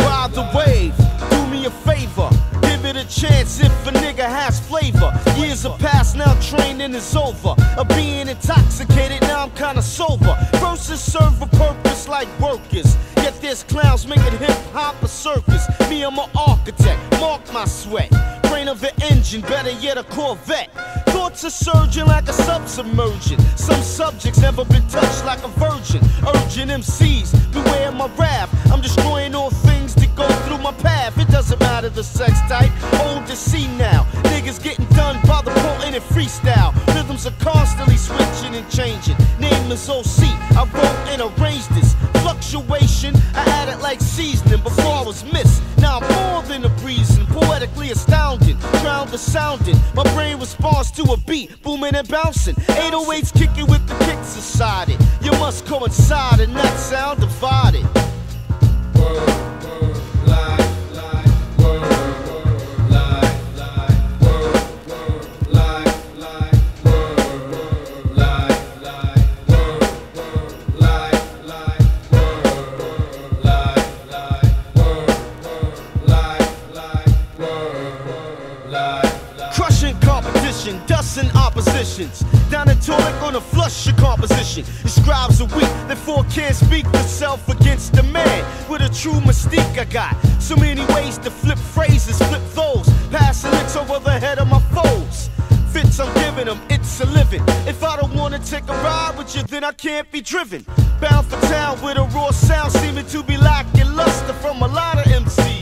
Ride the wave, do me a favor. Give it a chance if a nigga has flavor. Years have passed, now training is over. Of being intoxicated, now I'm kinda sober. Verses serve a purpose like workers. Yet there's clowns making hip-hop a circus. Me, I'm an architect, mark my sweat. Brain of an engine, better yet a Corvette. Thoughts are surging like a submergent. Some subjects never been touched like a virgin. Urging MCs, beware my wrath. I'm destroying all things that go through my path. It doesn't matter the sex type, old to see now. Niggas getting done by the potent and freestyle. Rhythms are constantly switching and changing. Name is O.C, I wrote and arranged this. Fluctuation, I added like seasoning. Before I was missed, now I'm more than a reason. Poetically astounding. Drown the sounding, my brain responds to a beat, booming and bouncing. 808s kicking with the kicks society. You must coincide and not sound divided. Dusting oppositions, down and tonic on a flush your composition. It scribes are weak, therefore can't speak the self against the man. With a true mystique I got, so many ways to flip phrases, flip those. Passing licks over the head of my foes. Fits I'm giving them, it's a living. If I don't wanna take a ride with you, then I can't be driven. Bound for town with a raw sound, seeming to be lacking luster from a lot of MCs.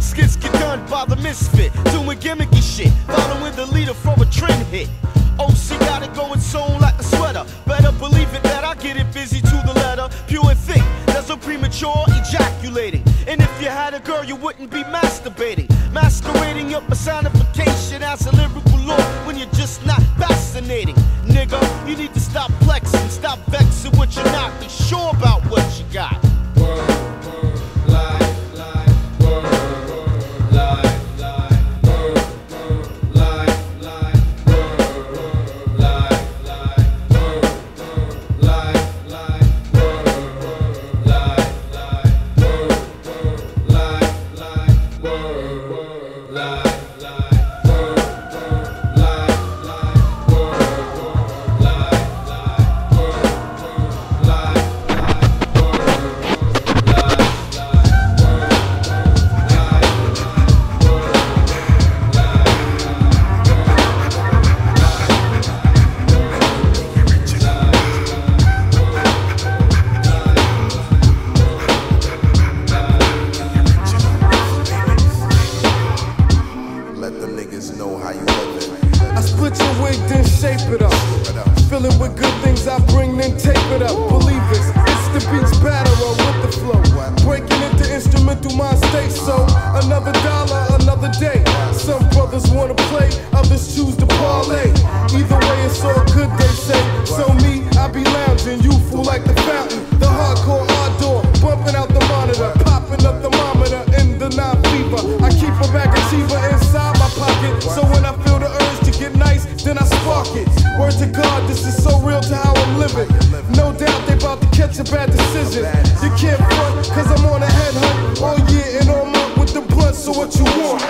Skits get done by the misfit, doing gimmicky shit, following the leader for a trend hit. O.C. got it going sewn like a sweater. Better believe it that I get it busy to the letter, pure and thick. That's a premature ejaculating. And if you had a girl, you wouldn't be masturbating, masquerading your personification as a lyrical lord when you're just not fascinating. Nigga, you need to stop flexing, stop vexing what you're not. Be sure about what you got. Fill it with good things I bring, then tape it up. Believe this, it's the beats battle with the flow. Breaking into instrumental my state, so another dollar, another day. Some brothers wanna play, others choose to parlay. Either way, it's all good, they say. So me, I be lounging, you fool like the fountain. The hardcore outdoor, bumping out the monitor, popping up the thermometer in the non-fever. I keep a back achiever inside my pocket, so when I feel the urge to get nice, then I spark it. Word to God, this is so real to how I'm living. No doubt they about to catch a bad decision. You can't front, cause I'm on a headhunt all year and all month with the blunt, so what you want?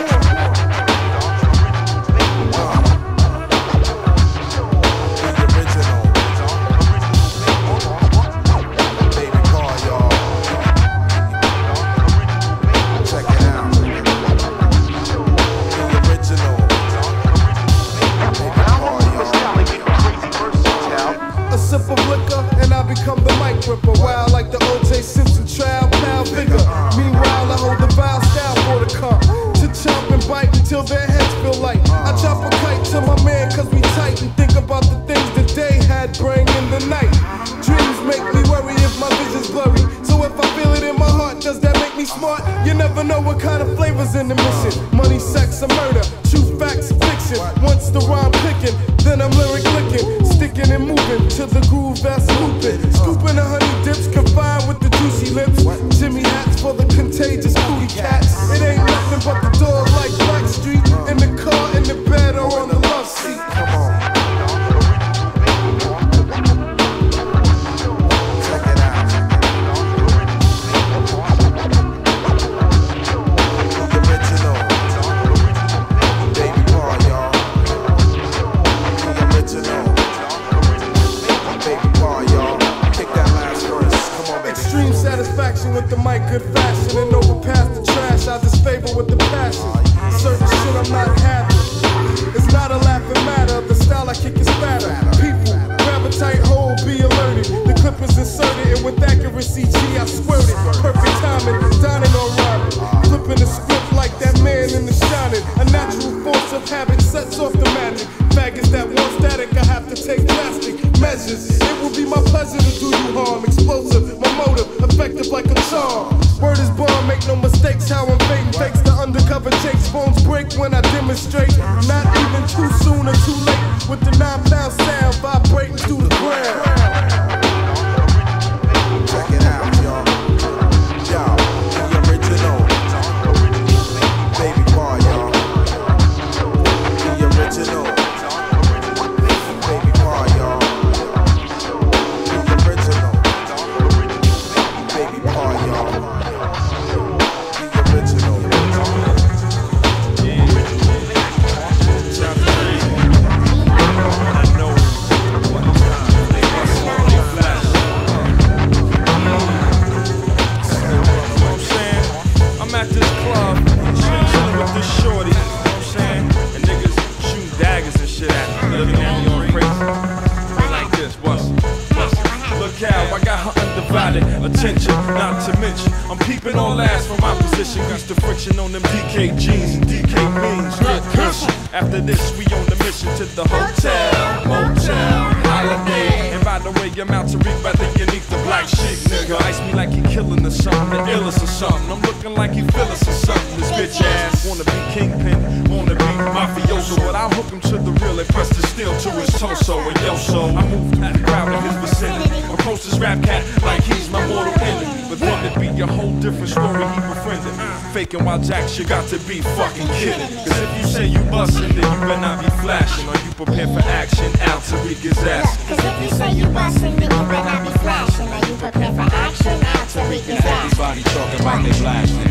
Jax, you got to be fucking kidding. Cause if you say you bustin', then you better not be flashing. Are you prepared for action? Al Tariq is asking. Cause if you say you bustin', then you better not be flashing. Are you prepared for action? Al Tariq is asking. Everybody talking about they flashing.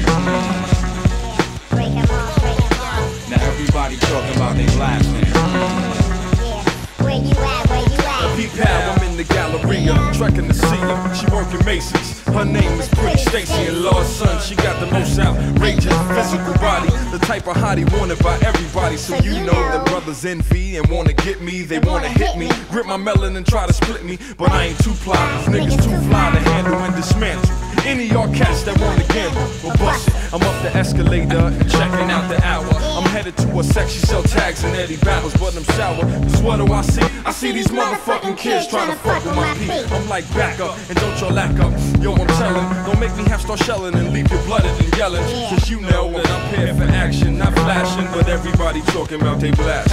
Break him off, break him off. Now everybody talking about they flashing. Yeah, where you at, where you at? Peep out, I'm in in the Galleria, trekking to see her. She working Macy's. Her name is Pretty Stacy, and Lord son, she got the most outrageous physical body, the type of hottie wanted by everybody. So you know that brothers envy and wanna get me. They wanna hit me, grip my melon and try to split me, but I ain't too fly. Niggas too fly to handle and dismantle any y'all cats that wanna gamble or bust it. I'm up the escalator and checking out the hour. I'm headed to a sex, she sell tags and Eddie Battles, but I'm sour. Cause what do I see? I see these motherfucking kids trying to fuck with my feet. I'm like, back up and don't y'all lack up. Yo, I'm telling, don't make me half start shelling and leave you blooded and yelling. Cause you know that I'm here for action, not flashing, but everybody talking about they blast.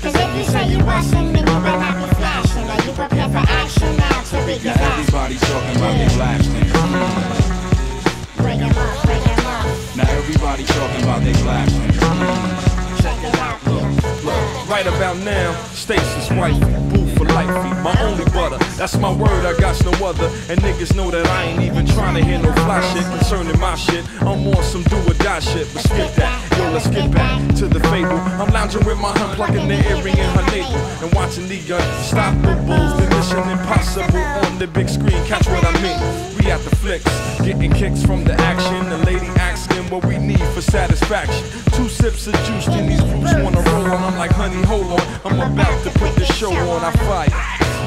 Cause if you say you rushing, then you better not be flashing. Are you prepared for action now to read your ass? Everybody talking about they blasting. Bring them up, bring them up. Now everybody talking about they black. Check it out, look. Right about now, Stacy's wife, boo for life, my only butter. That's my word, I got no other. And niggas know that I ain't even trying to hear no fly shit concerning my shit. I'm on some do or die shit, but skip that. Yo, let's get back to the fable. I'm lounging with my hun, plucking the earring in her navel, and watching the unstoppables, the Mission Impossible on the big screen. Catch what I mean. We at the flicks, getting kicks from the action. The lady asking what we need for satisfaction. Two sips of juice, then these brutes wanna roll on. I'm like, honey, hold on, I'm about to put this show on. I fight.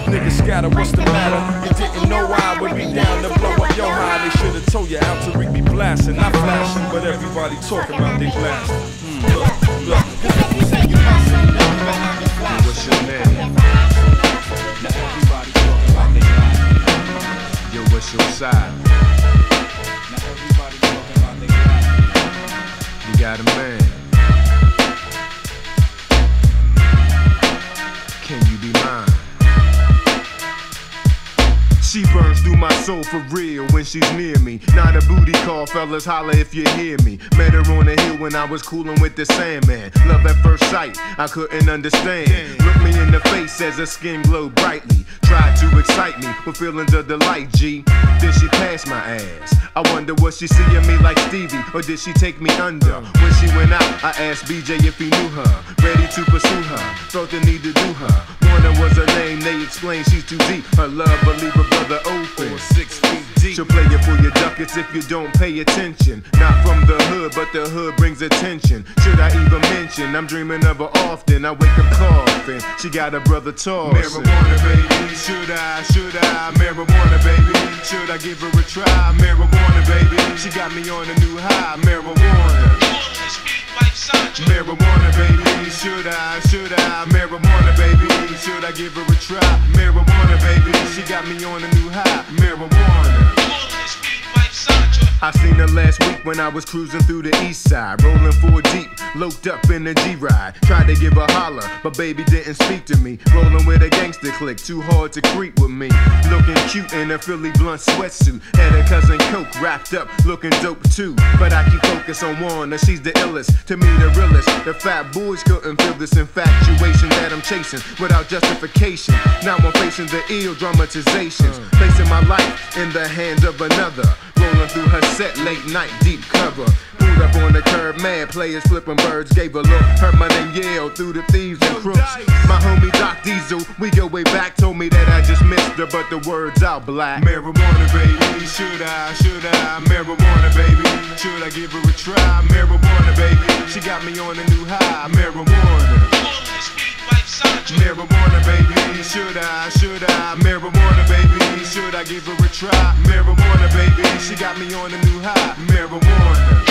Niggas scatter, what's the matter? You didn't know I would be down to blow up your high. They should've told you out to Rick be blasting, not flashing, but everybody talking about they blasting. Look, if you say you blasting, you better be flashing. What's your name? Now everybody talking about they blasting. Yo, what's your side? Now everybody talking about they blasting. You got a man. Can you be mine? She burns through my soul for real when she's near me. Not a booty call, fellas, holla if you hear me. Met her on a hill when I was coolin' with the Sandman. Love at first sight, I couldn't understand. Look me in the face as her skin glowed brightly. Tried to excite me with feelings of delight, G. Then she passed my ass. I wonder was she seeing me like Stevie, or did she take me under? When she went out, I asked BJ if he knew her. Ready to pursue her, felt the need to do her. Warner was her name, they explained she's too deep. Her love, believe her brother open, 6 feet deep. She'll play you for your ducats if you don't pay attention. Not from the hood, but the hood brings attention. Should I even mention, I'm dreaming of her often. I wake up coughing, she got her brother tossing. Marijuana baby, should I? Marijuana baby, should I give her a try? Marijuana baby, she got me on a new high. Marijuana. Marijuana baby, should I, marijuana baby, should I give her a try, marijuana baby, she got me on a new high, marijuana. I seen her last week when I was cruising through the east side, rolling 4 deep, loped up in a G-ride. Tried to give a holler, but baby didn't speak to me. Rolling with a gangster clique, too hard to creep with me. Looking cute in a Philly blunt sweatsuit. Had a cousin Coke wrapped up, looking dope too. But I keep focus on Warner, she's the illest. To me the realest, the fat boys couldn't feel this infatuation that I'm chasing without justification. Now I'm facing the ill dramatizations, placing my life in the hands of another. Rolling through her set, late night, deep cover. Pulled up on the curb, mad players flipping birds. Gave a look, heard my name yell through the thieves and crooks. My homie Doc Diesel, we go way back. Told me that I just missed her, but the words out black. Marijuana baby, should I? Marijuana baby, should I give her a try? Marijuana baby, she got me on a new high. Marijuana. Marijuana baby, should I, marijuana baby, should I give her a try, marijuana baby, she got me on a new high, marijuana.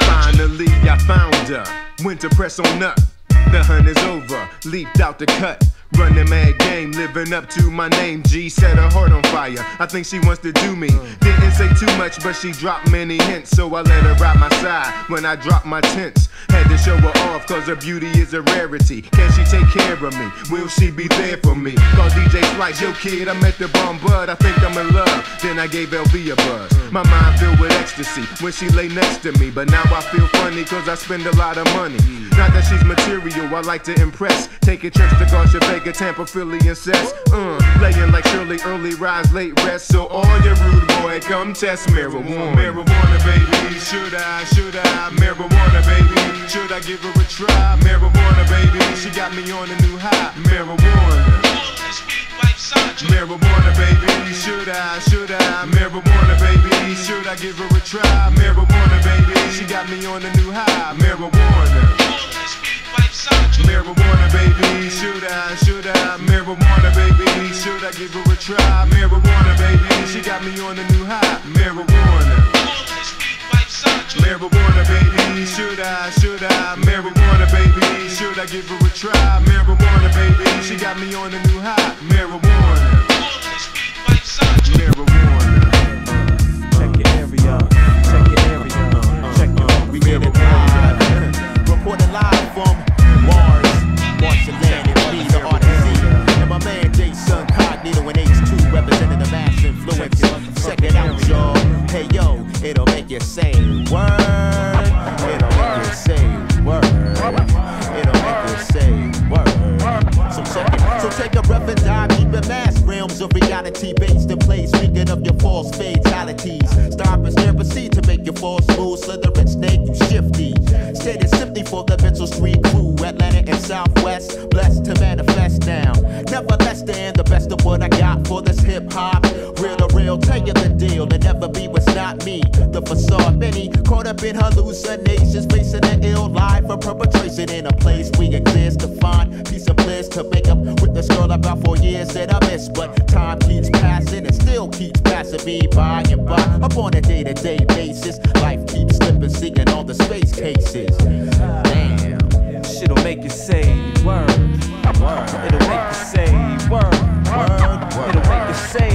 Finally I found her, went to press on up, the hunt is over, leaped out the cut. Running mad game, living up to my name, G. Set her heart on fire, I think she wants to do me. Didn't say too much, but she dropped many hints. So I let her ride my side when I dropped my tints. Had to show her off, cause her beauty is a rarity. Can she take care of me? Will she be there for me? Call DJ Slice, yo kid, I met the bomb bud, I think I'm in love. Then I gave LV a buzz. My mind filled with ecstasy when she lay next to me. But now I feel funny, cause I spend a lot of money. Not that she's material, I like to impress. Taking trips to Garcia, Vega, Tampa, Philly, and Cess. Laying like Shirley, early rise, late rest. So all you rude boy, come test marijuana. Marijuana baby, should I? Marijuana baby, should I give her a try? Marijuana baby, she got me on a new high. Marijuana. Should I, marijuana baby? Should I give her a try? Marijuana baby, she got me on a new high. Marijuana, marijuana baby. Should I, marijuana baby? Should I give her a try? Marijuana baby, she got me on a new high. Marijuana, marijuana baby. Should I, marijuana baby? Should I give her a try? Marijuana baby, she got me on a new high. Marijuana. Check your area, check your area, check your area. We get it live. Reporting live from Mars, Mars Atlantic, me, the RTC, and my man Jason Cognito and H2 representing the mass influence. Check it out, y'all. Hey yo, it'll make you say word. It'll make you say word. It'll make you say word. So check it. So take a breath and dive deep in mass realms of reality based in place. Speaking of your false fatalities, stop and stare, proceed to make your false moves. Slithering snake, you shifty. Stated simply for the mental street crew, Atlanta and Southwest, blessed to manifest now. Nevertheless, stand the best of what I got for this hip hop. Real to real, tell you the deal, and never be what's not me. The facade, many caught up in hallucinations, facing the ill life for perpetration in a place we exist to find peace of bliss to make up with this girl about 4 years that I missed. But time keeps passing and still keeps passing me by and by. Up on a day-to-day basis, life keeps slipping, seeing all the space cases. Damn, shit'll make you say word. It'll make you say word. It'll make you say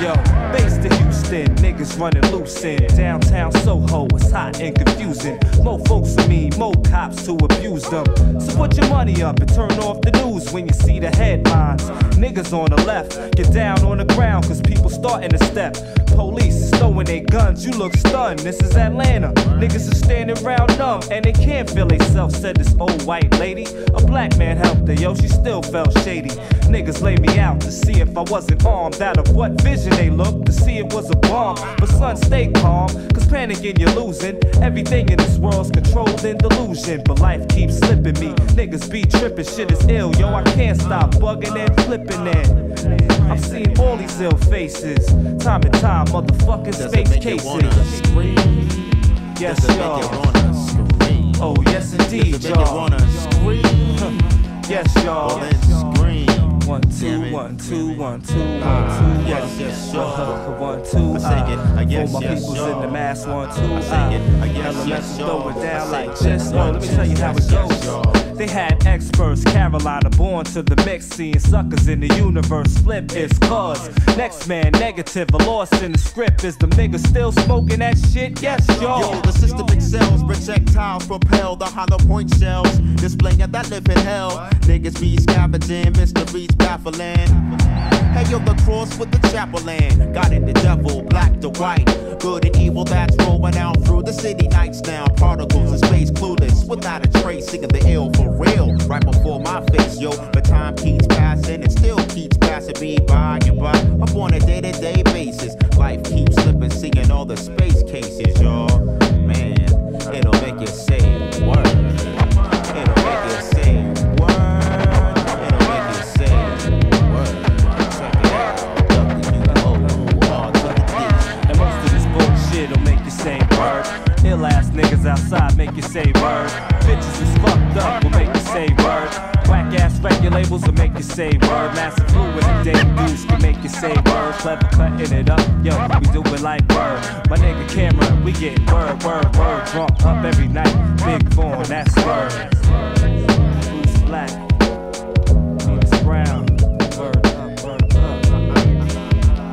Yo. Based in Houston, niggas running loose in downtown Soho. It's hot and confusing. More folks to me, more cops to abuse them. So put your money up and turn off the news when you see the headlines. Niggas on the left, get down on the ground, cause people starting to step. Police is throwing their guns, you look stunned. This is Atlanta, niggas is standing round dumb, and they can't feel themselves. Said this old white lady, a black man helped her, yo, she still felt shady. Niggas laid me out to see if I wasn't armed. Out of what vision they looked to see it was a bomb. But son, stay calm, cause panicking you're losing. Everything in this world's controlled in delusion. But life keeps slipping me, niggas be tripping. Shit is ill, yo, I can't stop bugging and flipping it. I've seen all these ill faces, time and time, motherfucking space cases. Yes, y'all. Oh, yes, indeed, y'all. Yes, y'all. 1, 2, 1, 2, 1, 2, 1, 2. Yes, y'all. 1, 2. I guess my people's in the mass. 1, 2. I guess y'all. Throw it down like just one. Let me tell you how it goes. They had experts, Carolina, born to the mix, seeing suckers in the universe flip its cause. Next man negative, a loss in the script. Is the nigga still smoking that shit? Yes, y'all. Yo, the system excels, projectiles propel the hollow point shells, displaying that live in hell. Niggas be scavenging, mysteries baffling. Hey, yo, the cross with the chaplain, got in the devil, black to white, good and evil that's rolling out through the city nights now. Particles in space, clueless, without a trace, seeking the ill for real, right before my face, yo. But time keeps passing, it still keeps passing me by and by. Up on a day-to-day basis, life keeps slipping, seeing all the space cases, y'all. Man, it'll make you say word. It'll make you say word. It'll make you say word. Check it out. W-O-R to the D. And most of this bullshit'll make you say word. Ill ass niggas outside make you say word. Bitches is fucked up will make you say word. Whack ass record labels will make you say word. Massive fluid and debuts can make you say word. Clever cutting it up, yo, we do it like word. My nigga Cameron, we get word, word, word. Drunk up every night, big phone, that's word. Who's black? Who's brown? Word up, word up.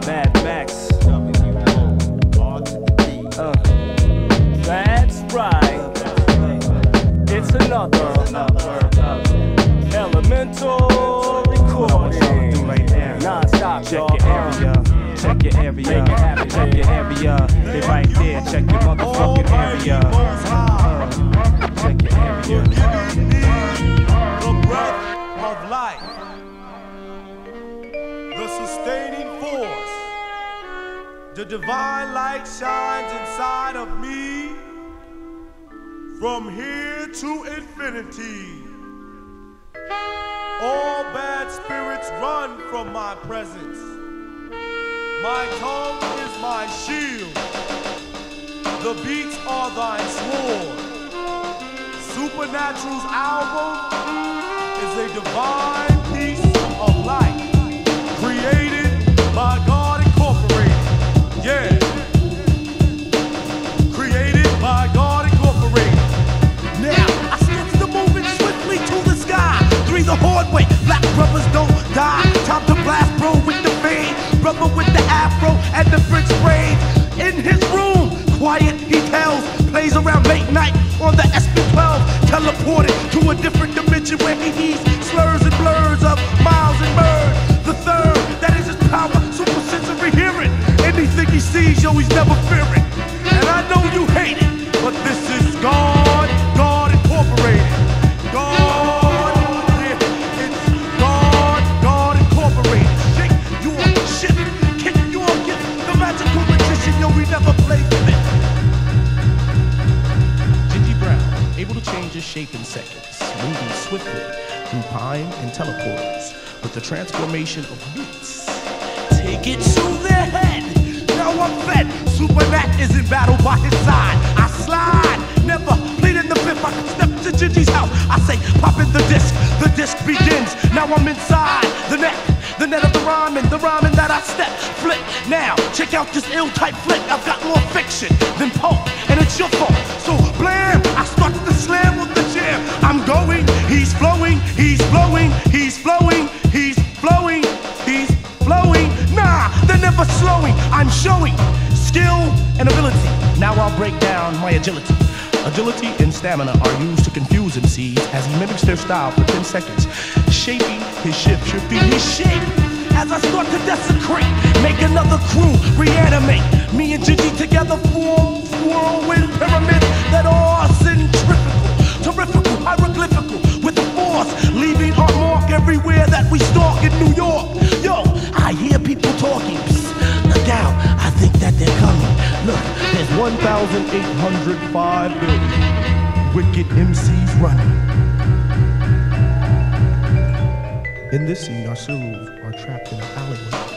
Mad Max. That's right. It's another elemental recording. Non-stop, check your area. Check your area. Check your area. They right there. Check your motherfucking area. Check your area. The breath of life, the sustaining force, the divine light shines inside of me. From here to infinity. All bad spirits run from my presence. My tongue is my shield. The beats are thy sword. Supernatural's album is a divine piece of light created by God Incorporated. Yeah. Created by God Incorporated. Now, I sense the movement swiftly to the sky. Three the hard way, black brothers don't die. Time to blast bro with the fade. Brother with the afro and the French braids. In his room, quiet he tells. Plays around late night on the SP-12. Teleported to a different dimension where he needs slurs and blurs of miles and birds. The third, that is his power, super sensory hearing. Anything he sees, yo, he's never fearing. And I know you hate it, but this is God, God Incorporated. God, yeah, it's God, God Incorporated. Shake your shit, kick your gift. The magical magician, yo, we never play with it. Gingy Brown, able to change his shape in seconds, moving swiftly through pine and teleporters. With the transformation of beats, take it to the head. Now I'm fed. Supernat is in battle by his side. I slide, never pleading the fifth. I step to Gingy's house. I say, pop in the disc. The disc begins. Now I'm inside the net. The net of the rhyme and the rhyming that I step. Flip now. Check out this ill-type flick. I've got more fiction than pulp, and it's your fault. So blam, I start to slam with the jam. I'm going. He's flowing. He's flowing. He's flowing. He's flowing, he's flowing. Nah, they're never slowing. I'm showing skill and ability. Now I'll break down my agility. Agility and stamina are used to confuse MCs as he mimics their style for 10 seconds. Shaping his shift should be his shape. As I start to desecrate, make another crew reanimate. Me and Gigi together form whirlwind pyramids that are centrifugal, terrifical, hieroglyphical. With the force, leaving our mark everywhere that we stalk in New York. Yo, I hear people talking. Psst, look out, I think that they're coming. Look, there's 1,805 million wicked MCs running. In this scene, our Sulu are trapped in an alleyway.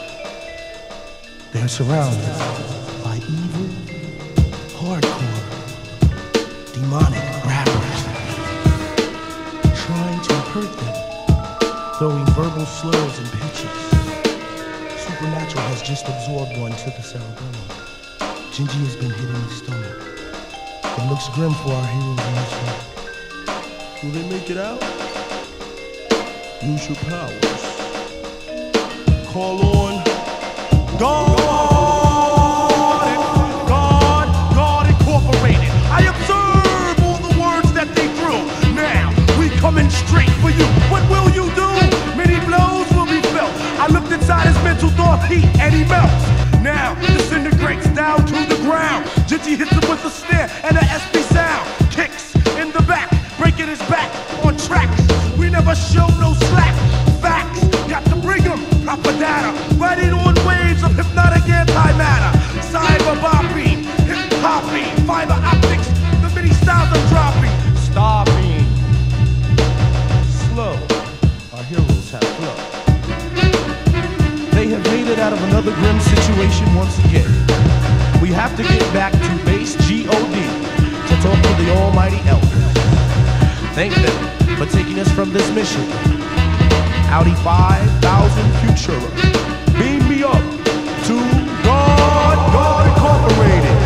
They're surrounded by evil, hardcore, demonic rappers. Trying to hurt them, throwing verbal slurs and pitches. Supernatural has just absorbed one to the cerebellum. Gingy has been hit in the stomach. It looks grim for our heroes in this room. Will they make it out? Use your powers. Call on God, God, God Incorporated. I observe all the words that they threw. Now, coming straight for you. What will you do? Many blows will be felt. I looked inside his mental thought heat and he melts. Now, disintegrates down to the ground. Gingy hits him with a snare and an SP sound. Kicks in the back, breaking his back on tracks. We never show no slack. Facts, got to bring him proper data. Riding on waves of hypnotic antimatter. Cyber bopping, hip hopping, fiber optics. The mini styles are dropping. Stopping. Slow. Our heroes have flow. They have made it out of another grim situation once again. We have to get back to base G.O.D. to talk to the almighty elders. Thank them for taking us from this mission. Audi 5000 Futura. Beam me up to God, God Incorporated.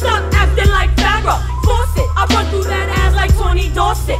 Stop acting like Farrah. Force it. I run through that ass like Tony Dorsett.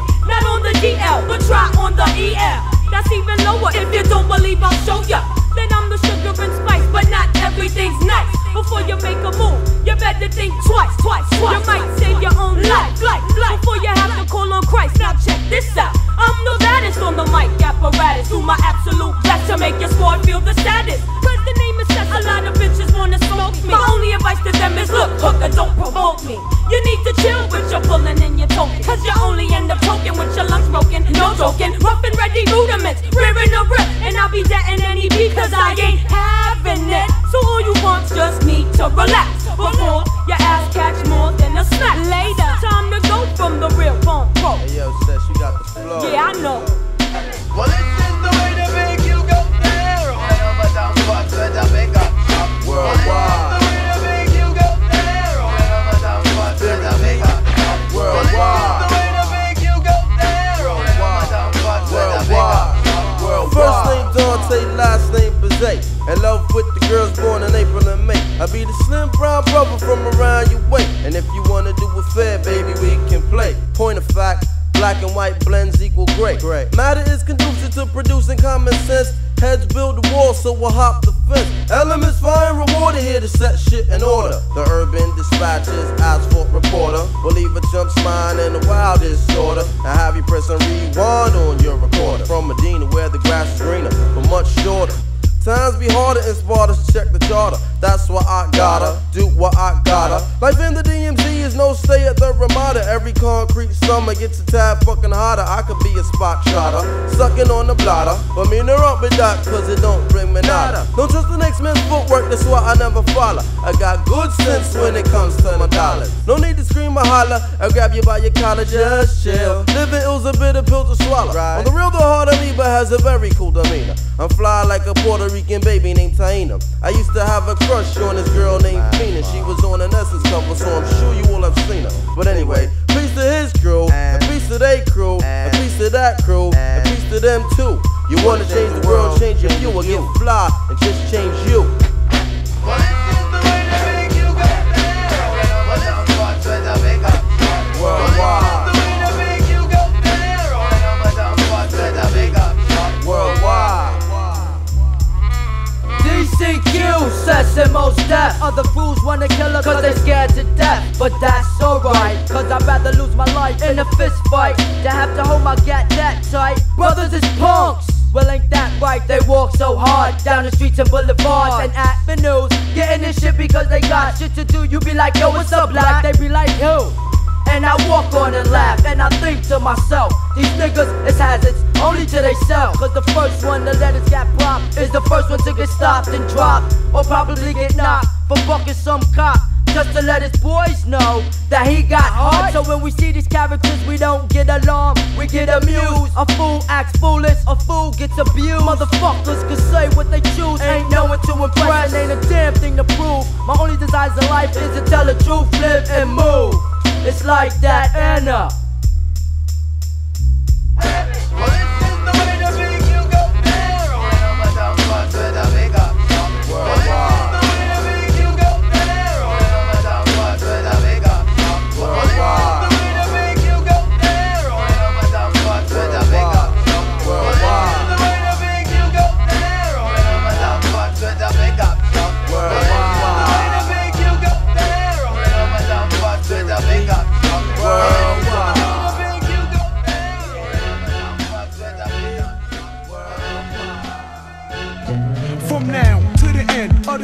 pulling in your token, cause you only end up choking with your lungs broken, no joking. Rough and ready rudiments, rearing a rip, and I'll be dead in any beat, cause I ain't having it. So all you want just need to relax before your ass catch more than a snack. Later, time to go from the real bomb pro. Hey yo, sis, you got the flow. Yeah, I know. Well, it's just the way to make you go there. Over down parts where the big up worldwide. First name Dawn, say last name Bizet. In love with the girls born in April and May. I be the slim brown brother from around your way. And if you wanna do it fair, baby, we can play. Point of fact, black and white blends equal gray. Matter is conducive to producing common sense. Heads build the wall, so we'll hop the fence. Elements fire and rewarded here to set shit in order. The urban dispatcher's asphalt reporter. Believe a jump's mine in the wildest disorder. Now have you press and rewind on your recorder. From Medina where the grass is greener, but much shorter. Times be harder and Sparta to check the charter. That's why I gotta do what I gotta. Life in the DMZ is no stay at the Ramada. Every concrete summer gets a tad fucking hotter. I could be a spot trotter, sucking on the blotter. But me no romp with that, cause it don't bring me nada. Don't trust the next man's footwork, that's why I never follow. I got good sense when it comes to my dollars. No need to scream or holler, I'll grab you by your collar, just chill. Living ill's a bitter pill to swallow. On the real, the heart of me, but has a very cool demeanor. I'm fly like a Puerto Rican baby named Taina. I used to have a crush on this girl named Pina. She was on an Essence cover, so I'm sure you all have seen her. But anyway, peace to his crew, a piece to they crew, a piece to that crew, a piece to them too. You wanna change the world, change your view, or get fly and just change you. Sess and most death. Other fools wanna kill her cause they're scared to death. But that's alright, cause I'd rather lose my life in a fist fight than have to hold my gat that tight. Brothers is punks, well ain't that right. They walk so hard down the streets and boulevards and avenues, getting this shit because they got shit to do. You be like, yo, what's up, black? They be like, who? And I walk on and laugh, and I think to myself, these niggas is hazards only to they sell. Cause the first one to let us get propped is the first one to get stopped and dropped, or probably get knocked for fucking some cop, just to let his boys know that he got hard. So when we see these characters, we don't get alarmed, we get amused. A fool acts foolish, a fool gets abused. Motherfuckers can say what they choose, ain't no one to impress, and ain't a damn thing to prove. My only desires in life is to tell the truth, live and move. It's like that, Anna. Well, this is the way to make you go there.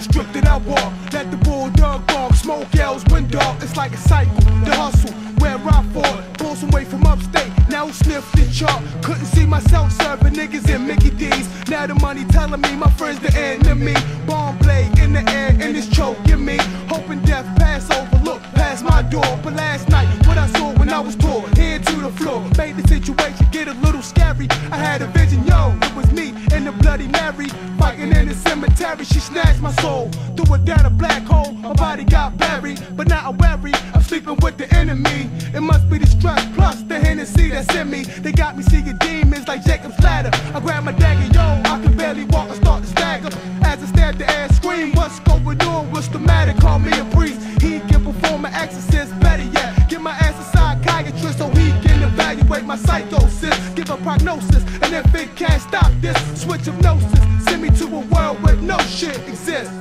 Strip that I walk, let the bulldog bark, smoke L's when dark. It's like a cycle, the hustle, where I fall, pull some weight from upstate, now sniff the chart. Couldn't see myself serving niggas in Mickey D's, now the money telling me my friends the enemy. Bomb blade in the air and it's choking me, hoping death pass over, look past my door. But last night, what I saw when I was poor, head to the floor, made the situation get a little scary. I had a vision, yo, it was me and the Bloody Mary, fighting in the cemetery. She snatched my soul, threw it down a black hole. My body got buried, but now I worry, I'm sleeping with the enemy. It must be the stress plus the Hennessy that's in me. They got me seeing demons like Jacob's ladder. I grab my dagger, yo, I can barely walk, I start to stagger. As I stab the ass, scream, what's going on? What's the matter? Call me a priest, he can perform an exorcist. Better yet, get my ass a psychiatrist so he can evaluate my psychosis. Give a prognosis, and if it can't stop this, switch hypnosis, send me to a world where no shit exists.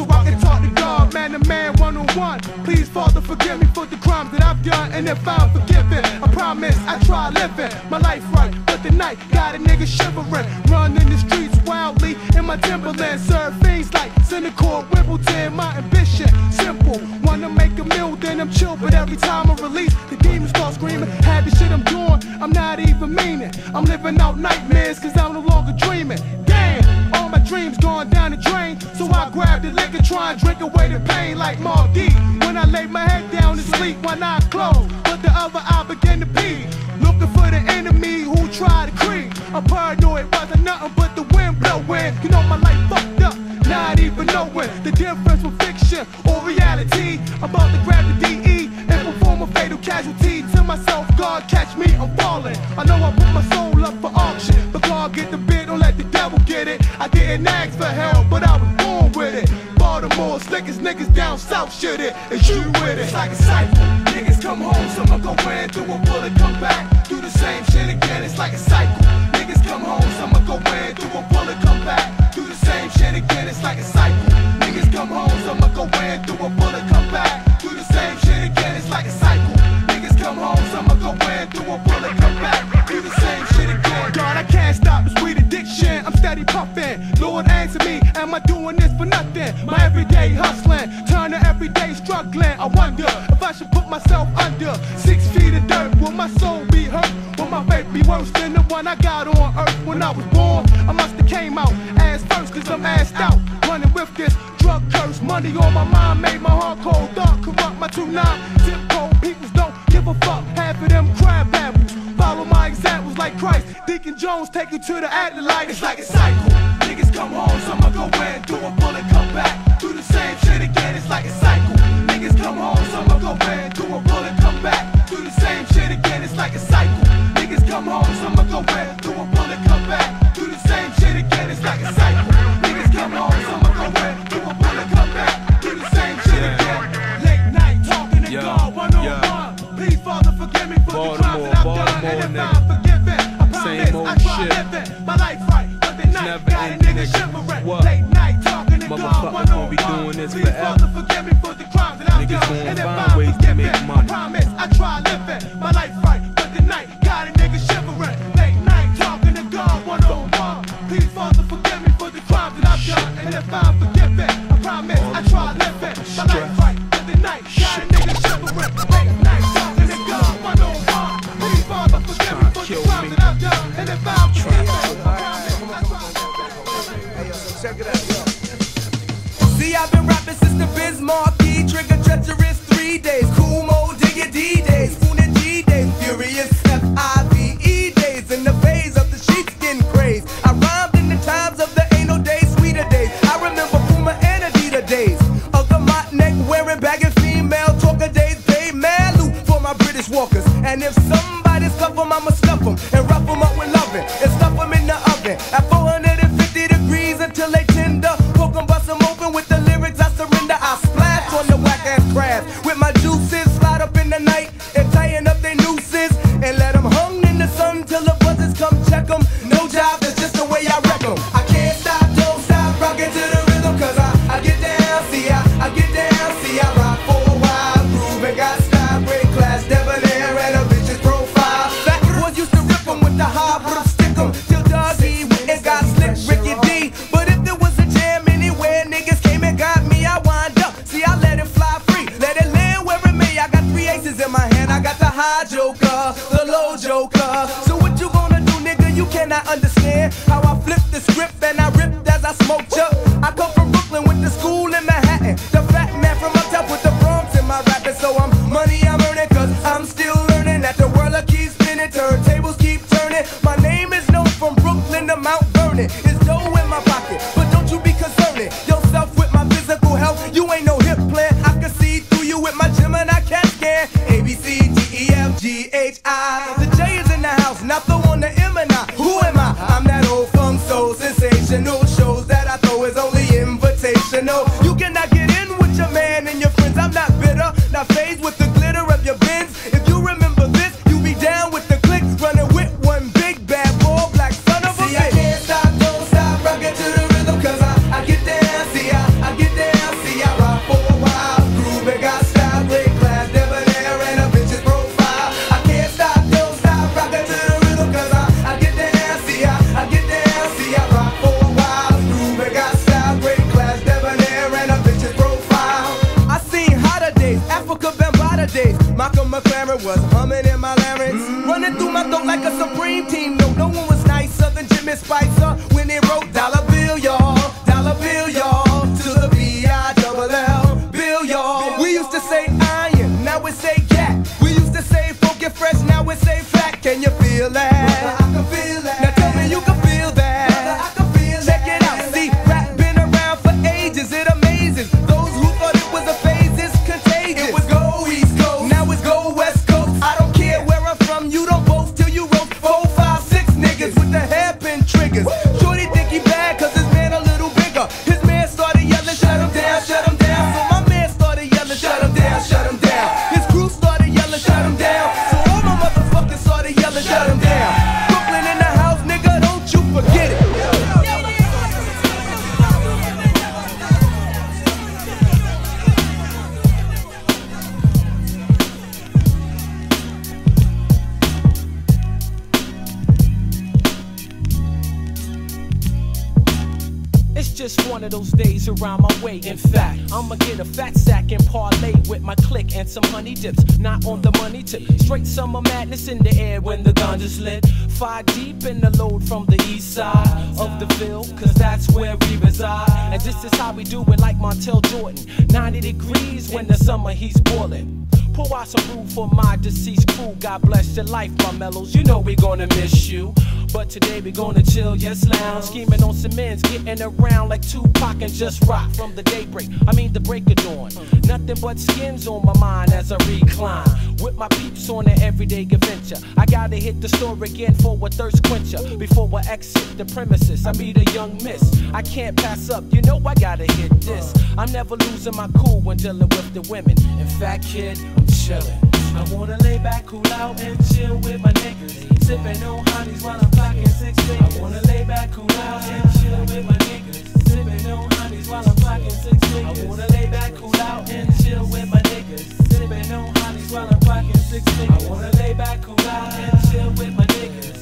so I can talk to God, man to man, one-on-one. Please, Father, forgive me for the crimes that I've done, and if I'm forgiven, I promise I try living my life right, but tonight got a nigga shivering, running the streets wildly in my Timberland, serve things like Cinecord, Wimbledon. My ambition, simple, wanna make a meal, then I'm chill, but every time I release, the demons start screaming. Had the shit I'm doing, I'm not even meaning. I'm living out nightmares, cause I'm no longer dreaming. Damn, all my dreams gone down the drain, so I grab the liquor, try and drink away the pain like Mardi. When I lay my head down to sleep, one eye closed, but the other eye begin to pee, looking for the enemy who tried to creep. I'm paranoid, wasn't nothing but the wind blowing. You know my life fucked up, not even knowing the difference with fiction or reality. I'm about to grab the DE and perform a fatal casualty to myself. God catch me, I'm falling. I know I put my soul up for auction, but God get the bid, don't let the devil get it. I didn't ask for help, but I was born with it. Baltimore, slickest niggas down south, shit it, it's you with it. It's like a cypher, niggas come home, some go in, do a bullet, come back, do the same shit again. It's like a cycle, niggas come home, some go in, do a bullet, come back, do the same shit again. It's like a cycle, niggas come home, some go in, do a bullet, come back, do the same shit again. It's like a cycle, niggas come home, some go in, do a bullet, come back, do the same shit again. God, I can't stop this weed addiction, I'm steady puffing. Lord, answer me, am I doing this for nothing? My everyday hustling, turn to everyday struggling. I wonder if I should put myself under 6 feet of dirt. Will my soul be hurt? Will my faith be worse than the one I got on earth? When I was born, I must have came out ass first, cause I'm assed out, running with this drug curse. Money on my mind made my heart cold, dark, corrupt my 2-9 zip code. Peoples don't give a fuck, half of them crab apples. Follow my examples like Christ, Deacon Jones take you to the afterlife. It's like a cycle, niggas come home, some go in, do a bullet, come back, do the same shit again. It's like a cycle, niggas come home, some go in, do a bullet, come back, do the same shit again. It's like a cycle, niggas come home, some go in, do a bullet, come back, do the same shit again. It's like a cycle, niggas come home, some go in, do a bullet, come back, do the same shit again. Late night talking to God, one-on-one. Please, Father, forgive me for the crimes that I've done, and if I'm forgiven, I promise I try living my life right. Never ending nigga. What? Motherfuckers gon' be doing this forever. Niggas gon' find ways to make money. Promise I try living my life right, but tonight got a nigga shivering. Late night talking to God, one-on-one. Please, Father, forgive me for the crimes that I've done, and if I'm forgiven, I promise I try living my life right, but tonight got a nigga shivering. Late night talking to God, one-on-one. Please, Father, forgive me for the crimes that I've done, and if I'm forgiven. Check it out, yo. See, I've been rapping since the Bismarck, trigger treacherous 3 days. Cool mode, digger D days, Spoon and G days, furious FIVE days, in the phase of the sheepskin craze. I rhymed in the times of the ain't no day, sweeter days. I remember Puma and Adidas days, of the mot neck wearing bagging female talker days. They mad loot for my British walkers, and if somebody scuff them, I'ma scuff them and rough them up with loving and stuff them in the oven. At 400. Till they tender, poke 'em, bust 'em open with the lyrics. I surrender, I splash on the whack ass craft with my juices. Slide up in the night and tighten up their nooses and let 'em hung in the sun till the buzzers come check 'em. No job, that's just the way I wreck 'em. I can't stop, don't stop, rockin' to the rhythm, cause I get down, see I get down, see I rock for a while, groove and got style, break class, debonair and a bitch's profile. Fat boys used to rip 'em with the hard broom, stick 'em till doggy and got slick, Ricky D. High joker, the low joker. So what you gonna do, nigga? You cannot understand how I flip the script and I ripped as I smoked up. I come from Brooklyn, went to school in Manhattan. The fat man from up top with the Bronx in my rapping. So I'm money, I'm earning, cause I'm still learning that the world I keep spinning, turntables keep turning. My name is known from Brooklyn to Mount Vernon. It's dough in my pocket, but don't you be concerned yourself with my physical health. You ain't no hip plant, I can see through you with my Gemini cat scan. ABC. G-H-I, the J is in the house, not the one, the M and I. Who am I? I'm that old funk soul, sensational. Shows that I throw is only invitational. You cannot get in with your man and your friends. I'm not bitter, not fazed with the glitter of your Benz. If you remember this, you be down with the clicks, running with one big bad boy, black son of a bitch. See, I can't stop, don't stop, rockin' to the rhythm, cause I get down, see, I get down. days. Malcolm McLaren was humming in my larynx, running through my throat like a Supreme team. No one was nicer than Jimmy Spicer when they wrote dollar bill, y'all. Dollar bill, y'all. To the B-I-double-L, bill, y'all. We used to say iron, now we say cat. We used to say funky fresh, now we say fat. Can you feel that? I can feel that. Now tell me you can feel that. I can feel that. Check it out, see, rap been around for ages, it amazes. Those who thought it was a phase, it's contagious. It was go East Coast, now it's go West Coast. I don't care where I'm from, you don't boast till you roast 4, 5, 6 niggas with the hairpin triggers. Shorty think he bad cause his man a little bigger. His man started yelling, shut him down, shut him down. So my man started yelling, shut him down, shut him down. His crew started yelling, shut him down. So all my motherfuckers started yelling, shut him down. Brooklyn in the house, nigga, don't you forget it. Just one of those days around my way. In fact, I'ma get a fat sack and parlay with my clique and some honey dips. Not on the money tip. Straight summer madness in the air when the ganja's lit. 5 deep in the load from the east side of the field, cause that's where we reside. And this is how we do it like Montel Jordan. 90 degrees when the summer heat's boiling. Pour out some brew for my deceased crew. God bless your life, my mellows. You know we gonna miss you. But today we gonna chill, yes, lounge. Scheming on some men's, getting around like Tupac and just rock from the daybreak. I mean the break of dawn. Nothing but skins on my mind as I recline. With my peeps on an everyday adventure. I gotta hit the store again for a thirst quencher. Before I exit the premises, I meet a young miss. I can't pass up, you know I gotta hit this. I'm never losing my cool when dealing with the women. In fact, kid, I'm chillin'. I wanna lay back, cool out, and chill with my niggas. Sippin' on honeys while I'm packing 6 figures. I wanna lay back, cool out, and chill with my niggas. Sippin' on honeys while I'm packing 6 figures. I wanna lay back, cool out, and chill with my niggas. Sippin' on honeys while I'm packing 6 figures. I wanna lay back, cool out, and chill with my niggas.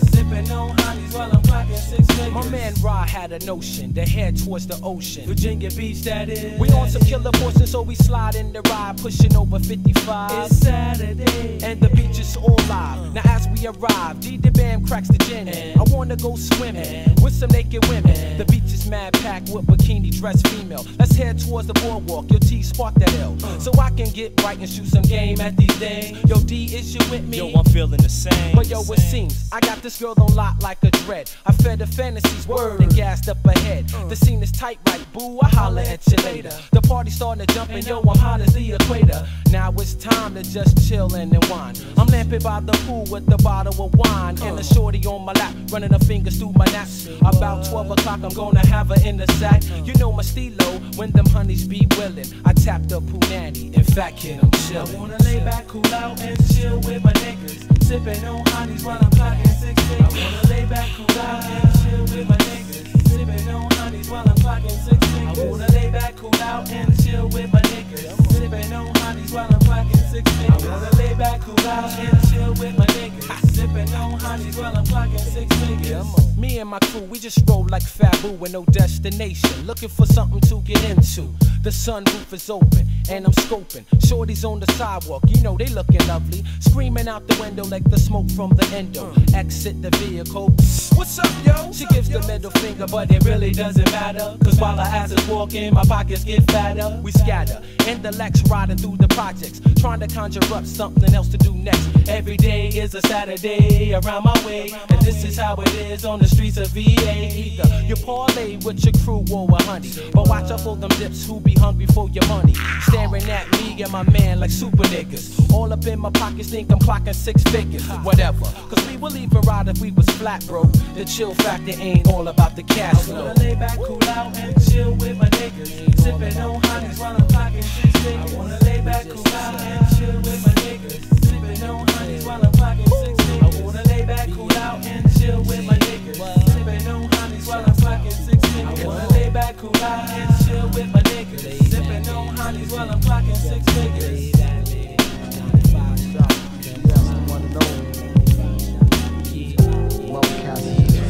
On while I'm packing 6 figures. My man Rod had a notion to head towards the ocean. Virginia Beach, that is. We on some killer forces, so we slide in the ride, pushing over 55. It's Saturday, and the beach is all live. Now as we arrive, D the Bam cracks the gin. I wanna go swimming with some naked women. The beach is mad packed with bikini dressed female. Let's head towards the boardwalk. Yo, T, spark that L, so I can get right and shoot some game at these things. Yo, D, is you with me? Yo, I'm feeling the same. But yo, it seems I got this girl on lock like a dread. I fed her fantasies, word, and gassed up ahead. The scene is tight, right, boo? I holler at you later. The party's starting to jump, and yo, I'm hot as the equator. Now it's time to just chill and unwind. I'm lamping by the pool with a bottle of wine and a shorty on my lap, running her fingers through my naps. About 12 o'clock, I'm gonna have her in the sack. You know my stilo, when them honeys be willing. I tapped up pool nanny. In fact, kid, I'm chillin'. I wanna lay back, cool out, and chill with my niggas. Sippin' on honeys while I'm packing 6 figures. I wanna lay back, cool out, and chill with my niggas. Sippin' on honeys while I'm packing 6 figures. I wanna lay back, cool out, and chill with my niggas. Sippin' on honeys while I'm packing 6 figures. I wanna lay back, cool out, and chill with my niggas. Sippin' on honeys while I'm packing 6 figures. Me and my crew, we just roll like Fabu with no destination. Looking for something to get into. The sunroof is open, and I'm scoping. Shorties on the sidewalk, you know they looking lovely. Screaming out the window like the smoke from the endo. Exit the vehicle. What's up, yo? She gives the middle finger, but it really doesn't matter. Cause while her ass is walking, my pockets get fatter. We scatter, in the Lex riding through the projects. Trying to conjure up something else to do next. Every day is a Saturday around my way. And this is how it is on the streets of VA. Either you parlay with your crew or a honey. But watch out for them dips who be hungry for your money. Staring at me and my man like super niggas. All up in my pockets, think I'm clocking 6 figures. Whatever, cause we would even ride if we was flat broke. The chill factor ain't all about the cash flow. I wanna lay back, cool out, and chill with my niggas. Sippin' on honeys while I'm clocking 6 figures. I wanna lay back, cool out, and chill with my niggas. Sippin' on honeys while I'm clocking 6 figures. I wanna lay back, cool out, and chill with my niggas. Sippin' on honeys while I'm clocking 6 figures. I wanna lay back, cool out, and chill with my niggas. Sippin' on honeys while I'm clocking 6 figures.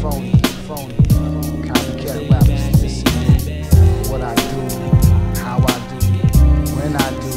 Phony, copycat rappers. This is what I do, how I do, when I do.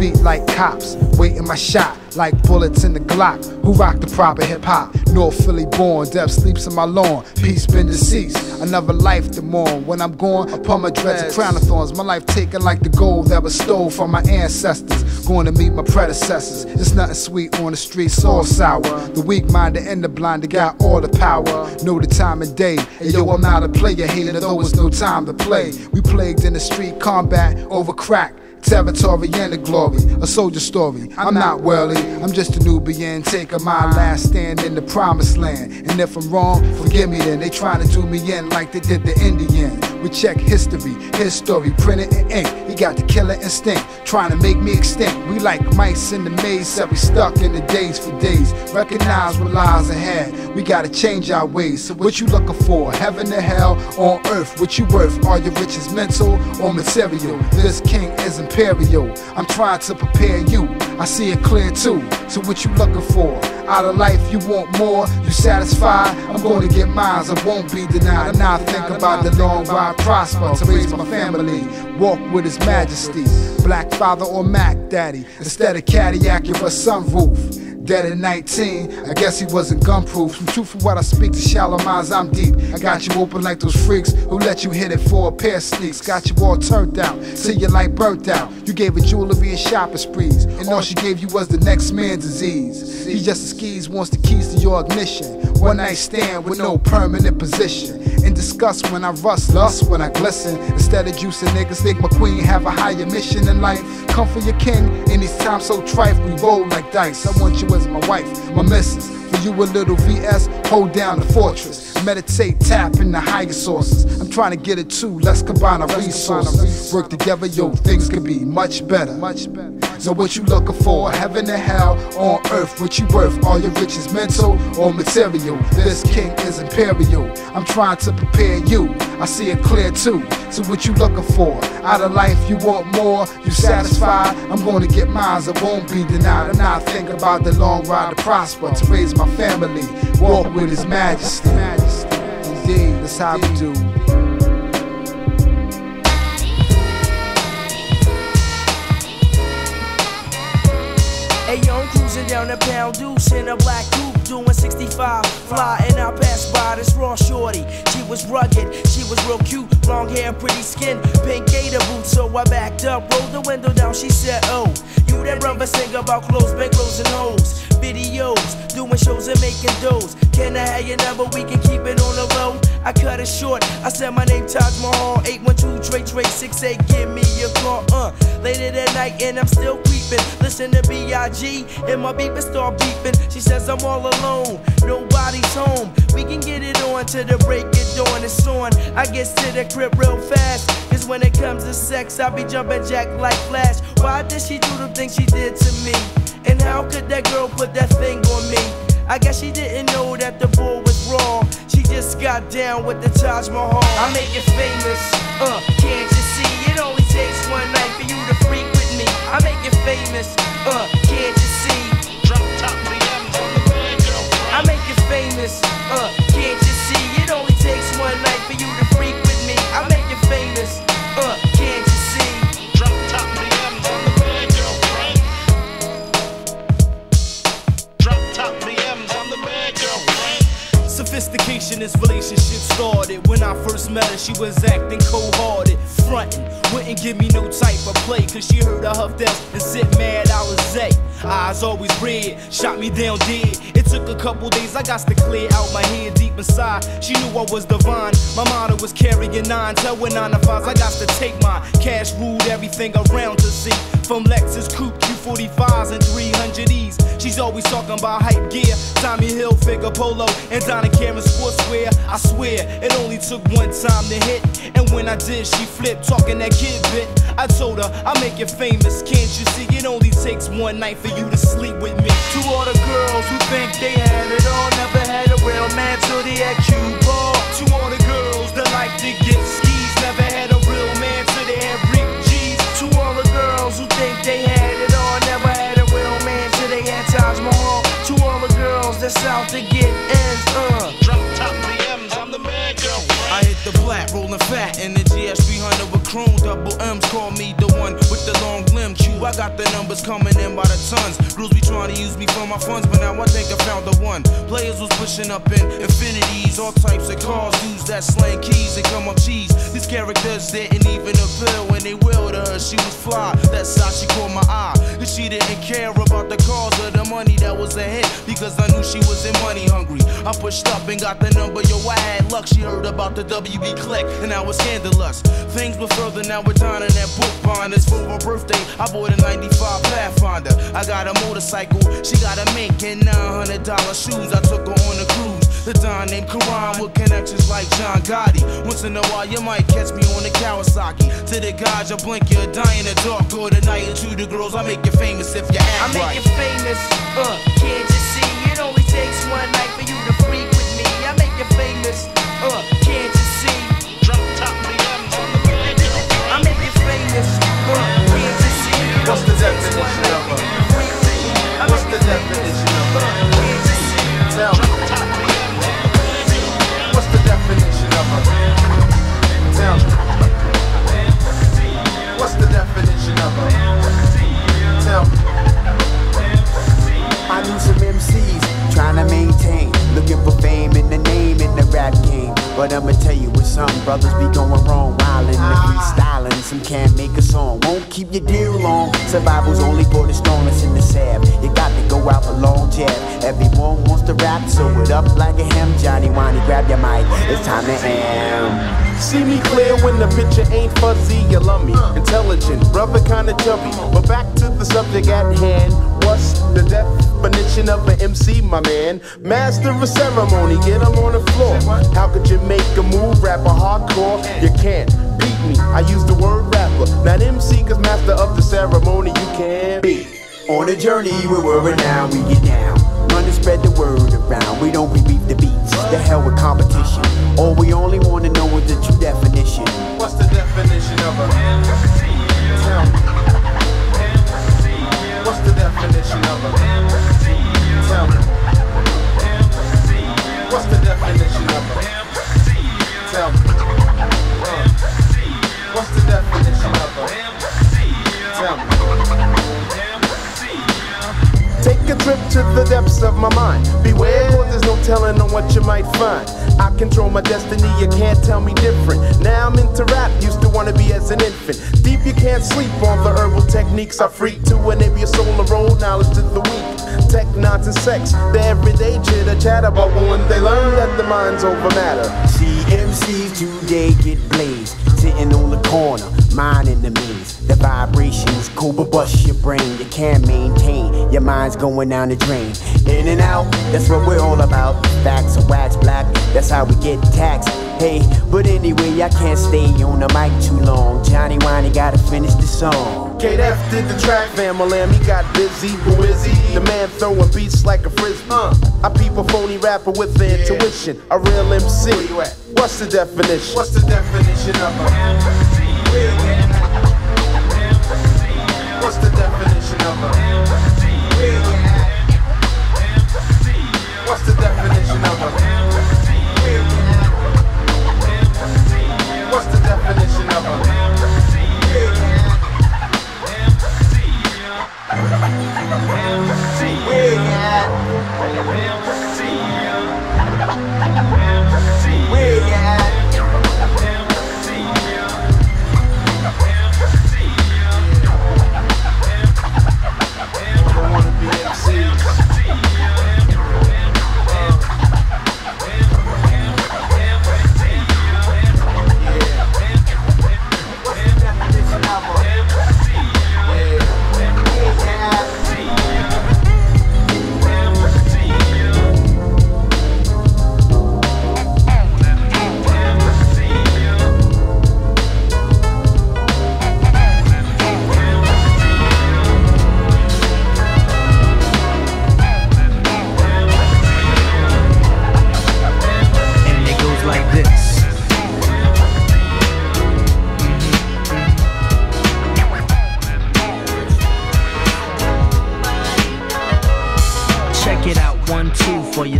beat like cops, waiting my shot like bullets in the Glock. Who rock the proper hip hop? North Philly born, death sleeps in my lawn. Peace been deceased, another life to mourn. When I'm gone, upon my dreads a crown of thorns. My life taken like the gold that was stole from my ancestors. Going to meet my predecessors. It's nothing sweet on the streets, all sour. The weak-minded and the blind, they got all the power. Know the time and day, and yo, I'm not a player hater, though it's no time to play. We plagued in the street combat over crack. Territory and the glory, a soldier story. I'm not worldly, I'm just a Nubian taking my last stand in the promised land. And if I'm wrong, forgive me then. They trying to do me in like they did the Indian. We check history, his story printed in ink. He got the killer instinct, trying to make me extinct. We like mice in the maze, that we stuck in the days for days. Recognize what lies ahead, we gotta change our ways. So what you looking for, heaven or hell, on earth? What you worth, are your riches mental or material? This king is imperial, I'm trying to prepare you. I see it clear too, so what you looking for? Out of life you want more, you satisfied? I'm gonna get mine, I won't be denied. And now I think about the long ride prosper to raise my family, walk with his majesty. Black father or Mac daddy, instead of Cadillac, give us sunroof. Dead at 19, I guess he wasn't gun-proof. From truth from what I speak to shallow minds, I'm deep. I got you open like those freaks who let you hit it for a pair of sneaks. Got you all turned out, see your light burnt out. You gave her jewelry and shopping sprees, and all she gave you was the next man's disease. He just skis, wants the keys to your ignition. One night stand with no permanent position. In disgust when I rust, lust when I glisten. Instead of juicing niggas, think my queen have a higher mission in life. Come for your king, in these times so trife, we roll like dice. I want you as my wife, my missus. For you a little VS, hold down the fortress. Meditate, tap in the higher sources. I'm trying to get it too, let's combine our resources. Work together, yo, things could be much better. So what you looking for, heaven and hell, on earth? What you worth, all your riches mental or material? This king is imperial, I'm trying to prepare you. I see it clear too, so what you looking for? Out of life you want more, you satisfied? I'm gonna get mine, I won't be denied. And I think about the long ride to prosper, to raise my family, walk with his majesty. Indeed, that's how we do. Hey yo, I'm cruising down the Pound Deuce in a black coupe, doing 65, fly, and I passed by this raw shorty. She was rugged, she was real cute, long hair, pretty skin, pink gator boots. So I backed up, rolled the window down, she said, oh, you that brother sing about clothes, bankrolls and hoes, videos, doing shows and making doughs. Can I have your number, we can keep it on the low? I cut it short, I said my name Taj Mahal, 812-Dre-Dre-68, give me your call, later that night and I'm still creeping, listen to B.I.G. and my beeper start beeping. She says I'm all alone, nobody's home, we can get it on till the break of dawn. It's on, I get to the crib real fast, cause when it comes to sex I be jumping jack like Flash. Why did she do the thing she did to me? And how could that girl put that thing on me? I guess she didn't know that the bull was raw. She just got down with the Taj Mahal. I make it famous, can't you see? It only takes one night for you to freak with me. I make it famous, can't you see? I make it famous, can't you see? It only takes one night for you to freak with me. I make it famous, can't you see? Sophistication is relationship started. When I first met her, she was acting cold-hearted, frontin', wouldn't give me no type of play, cause she heard I huffed out and sit mad I was A. Eyes always red, shot me down dead. It took a couple days, I got to clear out my head deep inside. She knew I was divine, my motto was carrying nine. Tell her 9 to 5s, I got to take my cash, ruled everything around to see. From Lexus, Coupe, Q45s and 300Es. She's always talking about hype gear, Tommy Hilfiger polo and Donna Karan sportswear. I swear, it only took one time to hit, and when I did, she flipped, talking that kid bit. I told her, I make it famous, can't you see? It only takes one night for you to sleep with me. To all the girls who think they had it all, never had a real man till they had cue ball. To all the girls that like to get skis, never had a real man till they had Rick G's. To all the girls who think they had it all, never had a real man till they had Taj Mahal. To all the girls that's out to get ends, Drop top BMs, I'm the man, girl. I hit the black, rolling fat, in the GS300 with chrome double M's. Call me the one with the long limb chew. I got the numbers coming in by the tons. Rules be trying to use me for my funds, but now I think I found the one. Players was pushing up in infinities, all types of cars, dudes that slang keys and come up cheese. These characters didn't even appeal when they willed her. She was fly, that's how she caught my eye. And she didn't care about the cause or the money. That was a hit because I knew she wasn't money hungry. I pushed up and got the number, yo, I had luck. She heard about the WB click and I was scandalous. Things were further, now we're down in that book binders. For her birthday, I bought a 95 Pathfinder. I got a motorcycle, she got a mink and $900 shoes. I took her on a cruise. The Don named Karan with connections like John Gotti. Once in a while, you might catch me on the Kawasaki. To the gods, you blink, you're dying in the dark. Or the night, and to the girls, I make you famous if you act right. I make you famous, can't you see? It only takes one night for you to freak with me. I make you famous, can't you see? Drop top millions on the radio. I make you famous, can't you see? What's the definition of a freak? What's the definition of a can't you see? Tell me. What's the definition of a? Tell me. What's the definition of a? Tell me. I need some MCs trying to maintain, looking for fame in the name in the rap game. But I'ma tell you what, some brothers be going wrong, wildin' and freestyling. Some can't make a song, won't keep your deal long. Survival's only for the strongest in the sab. You got to go out for long jab. Everyone wants to rap, so it up like a hem. Johnny Wani, grab your mic, it's time to am. See me clear when the picture ain't fuzzy, you love me. Intelligent, brother kinda chubby. But back to the subject at hand. What's the definition of an MC, my man? Master of ceremony, get him on the floor. How could you make a move, rapper hardcore? You can't beat me, I use the word rapper. Not MC, cause master of the ceremony, you can't be. On a journey, where we're renowned, we get down. Run and spread the word around, we don't beat the beats. The hell with competition. All we only wanna know is the true definition. What's the definition of a MC? Tell me. MC. What's the definition of a MC? Tell me. MC. What's the definition of a MC? Tell me. MC. What's the definition of a MC? Tell me. Take a trip to the depths of my mind. Beware, cause there's no telling on what you might find. I control my destiny, you can't tell me different. Now I'm into rap, used to wanna be as an infant. Deep you can't sleep on the herbal techniques I freak to enable your soul to roll knowledge to the weak. Tech, nods, and sex, the everyday chitter chatter. But when they learn that the mind's over matter. CMCs today get blazed, sitting on the corner, mind in the maze. The vibrations, cobra bust your brain. You can't maintain, your mind's going down the drain. In and out, that's what we're all about. Facts are wax black, that's how we get taxed. Hey, but anyway, I can't stay on the mic too long. Johnny Wani gotta finish the song. KDF did the track, Famalam, he got busy. Who is he? The man throwing beats like a frisbee. I peep a phony rapper with the intuition. A real MC. Where you at? What's the definition? What's the definition of a MC? What's the definition of a MC? What's the definition of a MC? What's the definition of a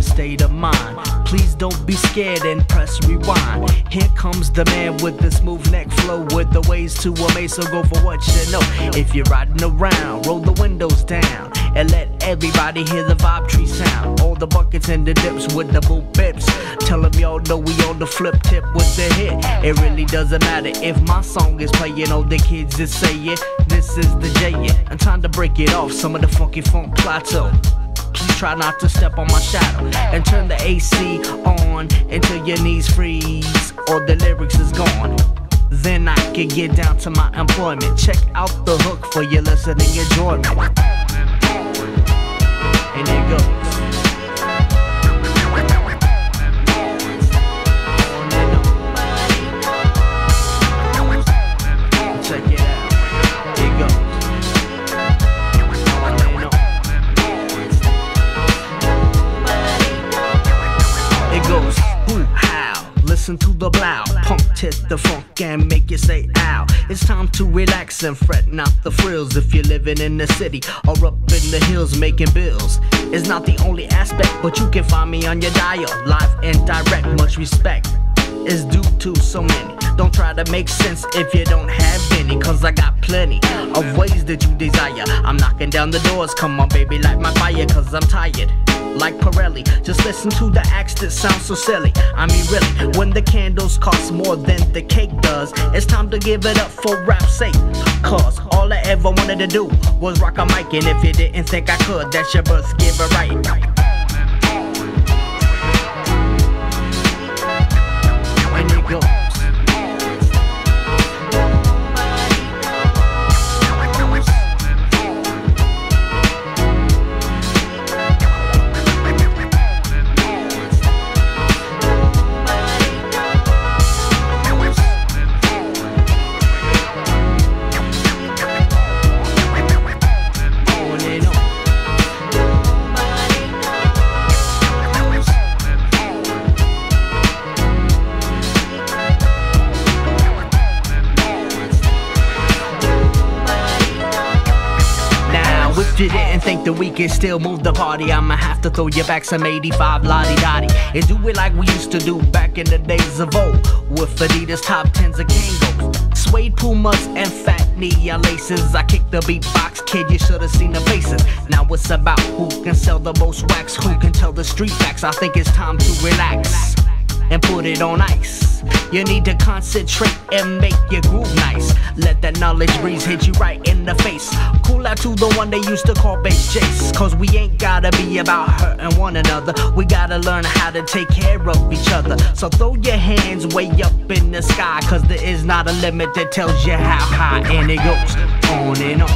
state of mind. Please don't be scared and press rewind. Here comes the man with the smooth neck flow, with the ways to amaze, so go for what you know. If you're riding around, roll the windows down and let everybody hear the vibe tree sound. All the buckets and the dips with the boom bips. Tell them y'all know we on the flip tip with the hit. It really doesn't matter if my song is playing, all the kids is saying, this is the J-in. I'm trying to break it off, some of the funky funk plateau. Please try not to step on my shadow, and turn the AC on until your knees freeze or the lyrics is gone. Then I can get down to my employment. Check out the hook for your listening enjoyment. And there goes. Listen to the blow, pump test the funk and make you say ow. It's time to relax and fret not the frills. If you're living in the city or up in the hills making bills, it's not the only aspect, but you can find me on your dial, live and direct. Much respect is due to so many. Don't try to make sense if you don't have any, cause I got plenty of ways that you desire. I'm knocking down the doors, come on baby light my fire, cause I'm tired like Pirelli. Just listen to the acts that sound so silly. I mean really, when the candles cost more than the cake does, it's time to give it up for rap's sake. Cause all I ever wanted to do was rock a mic, and if you didn't think I could, that's your birth, give it right. You didn't think that we could still move the party, I'ma have to throw you back some 85 lottie-dottie and do it like we used to do back in the days of old, with Adidas top tens and Kangos, suede Pumas and fat neon laces. I kick the beatbox, kid, you should've seen the faces. Now it's about who can sell the most wax, who can tell the street facts. I think it's time to relax and put it on ice. You need to concentrate and make your groove nice. Let that knowledge breeze hit you right in the face. Cool out to the one they used to call Bass Chase. Cause we ain't gotta be about hurting one another. We gotta learn how to take care of each other. So throw your hands way up in the sky, cause there is not a limit that tells you how high. And it goes on and on.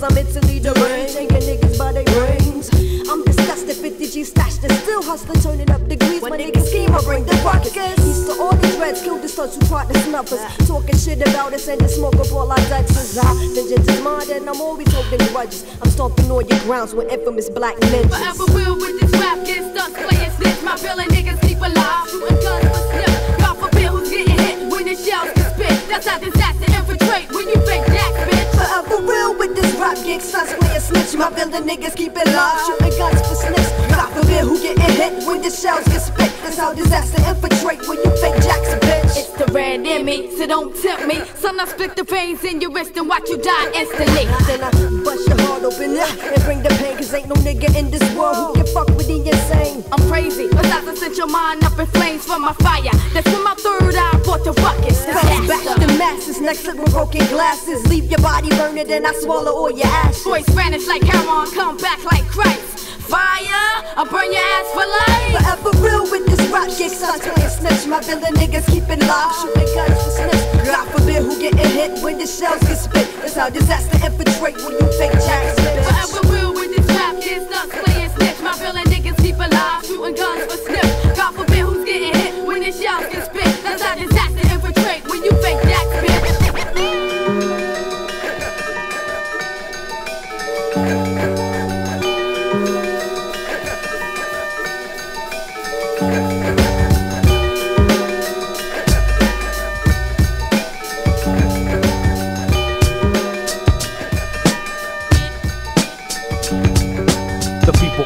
I'm mentally deranged, taking niggas by their brains. I'm disgusted, 50 G stashed and still still hustling, turning up degrees. My niggas scheme, I bring the rockets. Peace to all these reds, kill the sons who tried to snuff us. Talking shit about us and the smoke up all our Dutchess. Vengeance is mine and I'm always holding grudges. I'm stomping on your grounds with infamous black ninjas. Forever will with this rap, get stuck, playing snitch. My villain niggas keep alive, shooting guns for snip. God forbid who's getting hit when the shells can spit. That's how disaster infiltrate when you fake that, bitch. Forever real with this rap, get stuck, playing snitch. My villain niggas keep alive, shooting guns for snips. God forbid who getting hit when the shells can spit. That's how disaster infiltrate when you fake Jackson, bitch. It's the red in me, so don't tempt me. Son, I split the veins in your wrist and watch you die instantly. Then I bust your heart open up and bring the pain. Cause ain't no nigga in this world who can fuck with the insane. I'm crazy, but I can set your mind up in flames from my fire. That's when my third eye brought the ruckus. Bounce back the masses, next to broken glasses. Leave your body burning and I swallow all your ashes. Voice vanish like heroin, come back like Christ. Fire, I'll burn your ass for life. Forever real with this rap, get sucked when you snitch. My villain niggas keeping live, shooting guns for snitch. God forbid who getting hit when the shells get spit. That's how disaster infiltrate when you fake Jackson, bitch. Forever real with this rap, get sucked when you snitch. My villain niggas keep alive, shooting guns for snitch. God forbid who's getting hit when the shells get spit. That's how disaster infiltrate when you fake Jackson, bitch.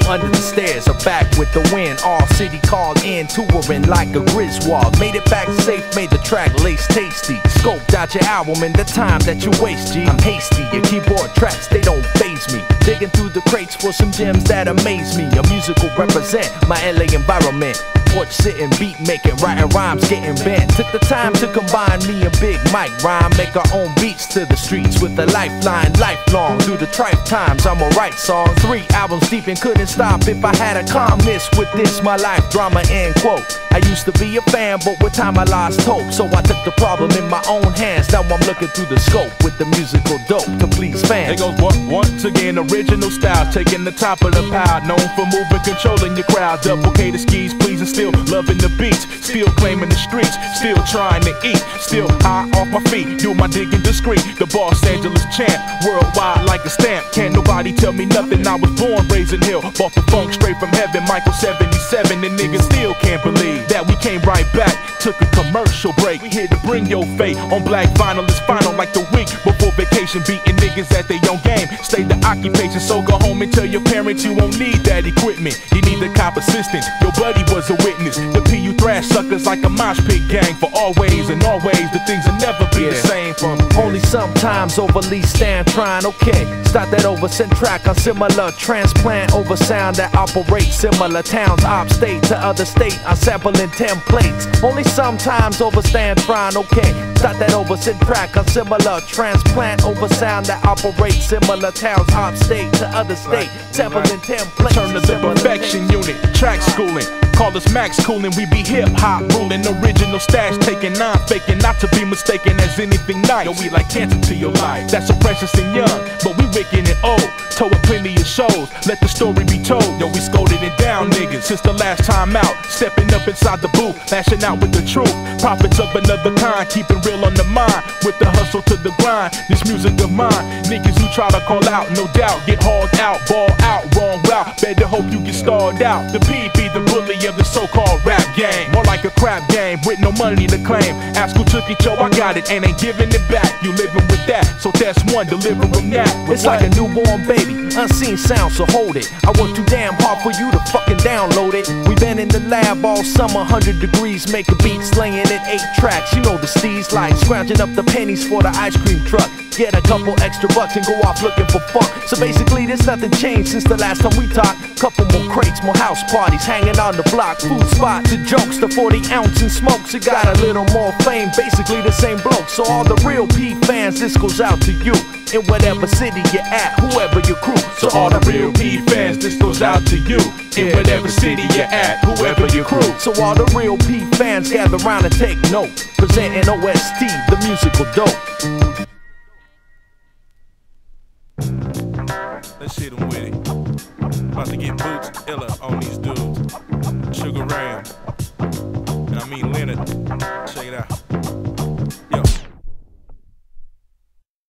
Under the stairs are back with the wind. All city called in, touring like a Griswold. Made it back safe, made the track lace tasty. Scoped out your album in the time that you waste, G. I'm hasty, your keyboard tracks, they don't faze me. Digging through the crates for some gems that amaze me. A musical represent my LA environment. Porch sitting, beat making, writing rhymes, getting bent. Took the time to combine me and Big Mike rhyme. Make our own beats to the streets with a lifeline, lifelong. Through the tripe times, I'ma write songs. 3 albums deep and couldn't stop if I had a calmness with this, my life drama, end quote. I used to be a fan, but with time I lost hope. So I took the problem in my own hands. Now I'm looking through the scope with the musical dope to please fans. It goes once again, original style, taking the top of the pile. Known for moving, controlling your crowd. Double K to skis, pleasing, still loving the beats. Still claiming the streets, still trying to eat. Still high off my feet, do my digging discreet. The Los Angeles champ, worldwide like a stamp. Can't nobody tell me nothing, I was born raising hell. Bought the funk straight from heaven, Michael 77. And niggas still can't believe that we came right back, took a commercial break. We here to bring your fate on black vinyl. It's final like the week before vacation. Beating niggas at their own game, stay the occupation. So go home and tell your parents you won't need that equipment. You need the cop assistance, your buddy was a witness. The PU thrash suckers like a mosh pit gang. For always and always, the things will never be the same from only sometimes overly stand trying. Okay, stop that over send track on similar. Transplant over sound that operates similar. Towns, op state to other state, I'm sampling templates. Only sometimes overstand trying, okay. Stop that over send track on similar. Transplant over sound that operates similar. Towns, op state to other state, sampling templates. Turn to the perfection unit, track schooling. Call us Max Coolin', we be hip-hop ruling. Original stash taking, non-faking, not to be mistaken as anything nice. Yo, we like cancer to your life, that's so precious and young. But we wicked and old, told up plenty of shows. Let the story be told, yo, we scolded it down niggas since the last time out. Stepping up inside the booth, lashing out with the truth. Profits of another kind, keeping real on the mind. With the hustle to the grind, this music of mine. Niggas who try to call out, no doubt, get hauled out, ball out, wrong route. Better hope you get stalled out. The P be the bully of the so-called rap game, more like a crap game with no money to claim. Ask who took it, yo, I got it and ain't giving it back. You living with that, so that's one delivering that. It's like a newborn baby, unseen sound, so hold it. I work too damn hard for you to fucking download it. We been in the lab all summer, 100 degrees, making beats, laying in 8 tracks. You know the steez like scrounging up the pennies for the ice cream truck. Get a couple extra bucks and go off looking for fun. So basically there's nothing changed since the last time we talked. Couple more crates, more house parties, hanging on the block. Food spots, the jokes, the 40 ounce and smokes. It got a little more fame, basically the same bloke. So all the real P fans, this goes out to you. In whatever city you're at, whoever your crew. So all the real P fans, this goes out to you. In whatever city you're at, whoever your crew. So all the real P fans gather round and take note. Presenting OST, the musical dope. Let's hit 'em with it. About to get boots illa on these dudes. Check it out.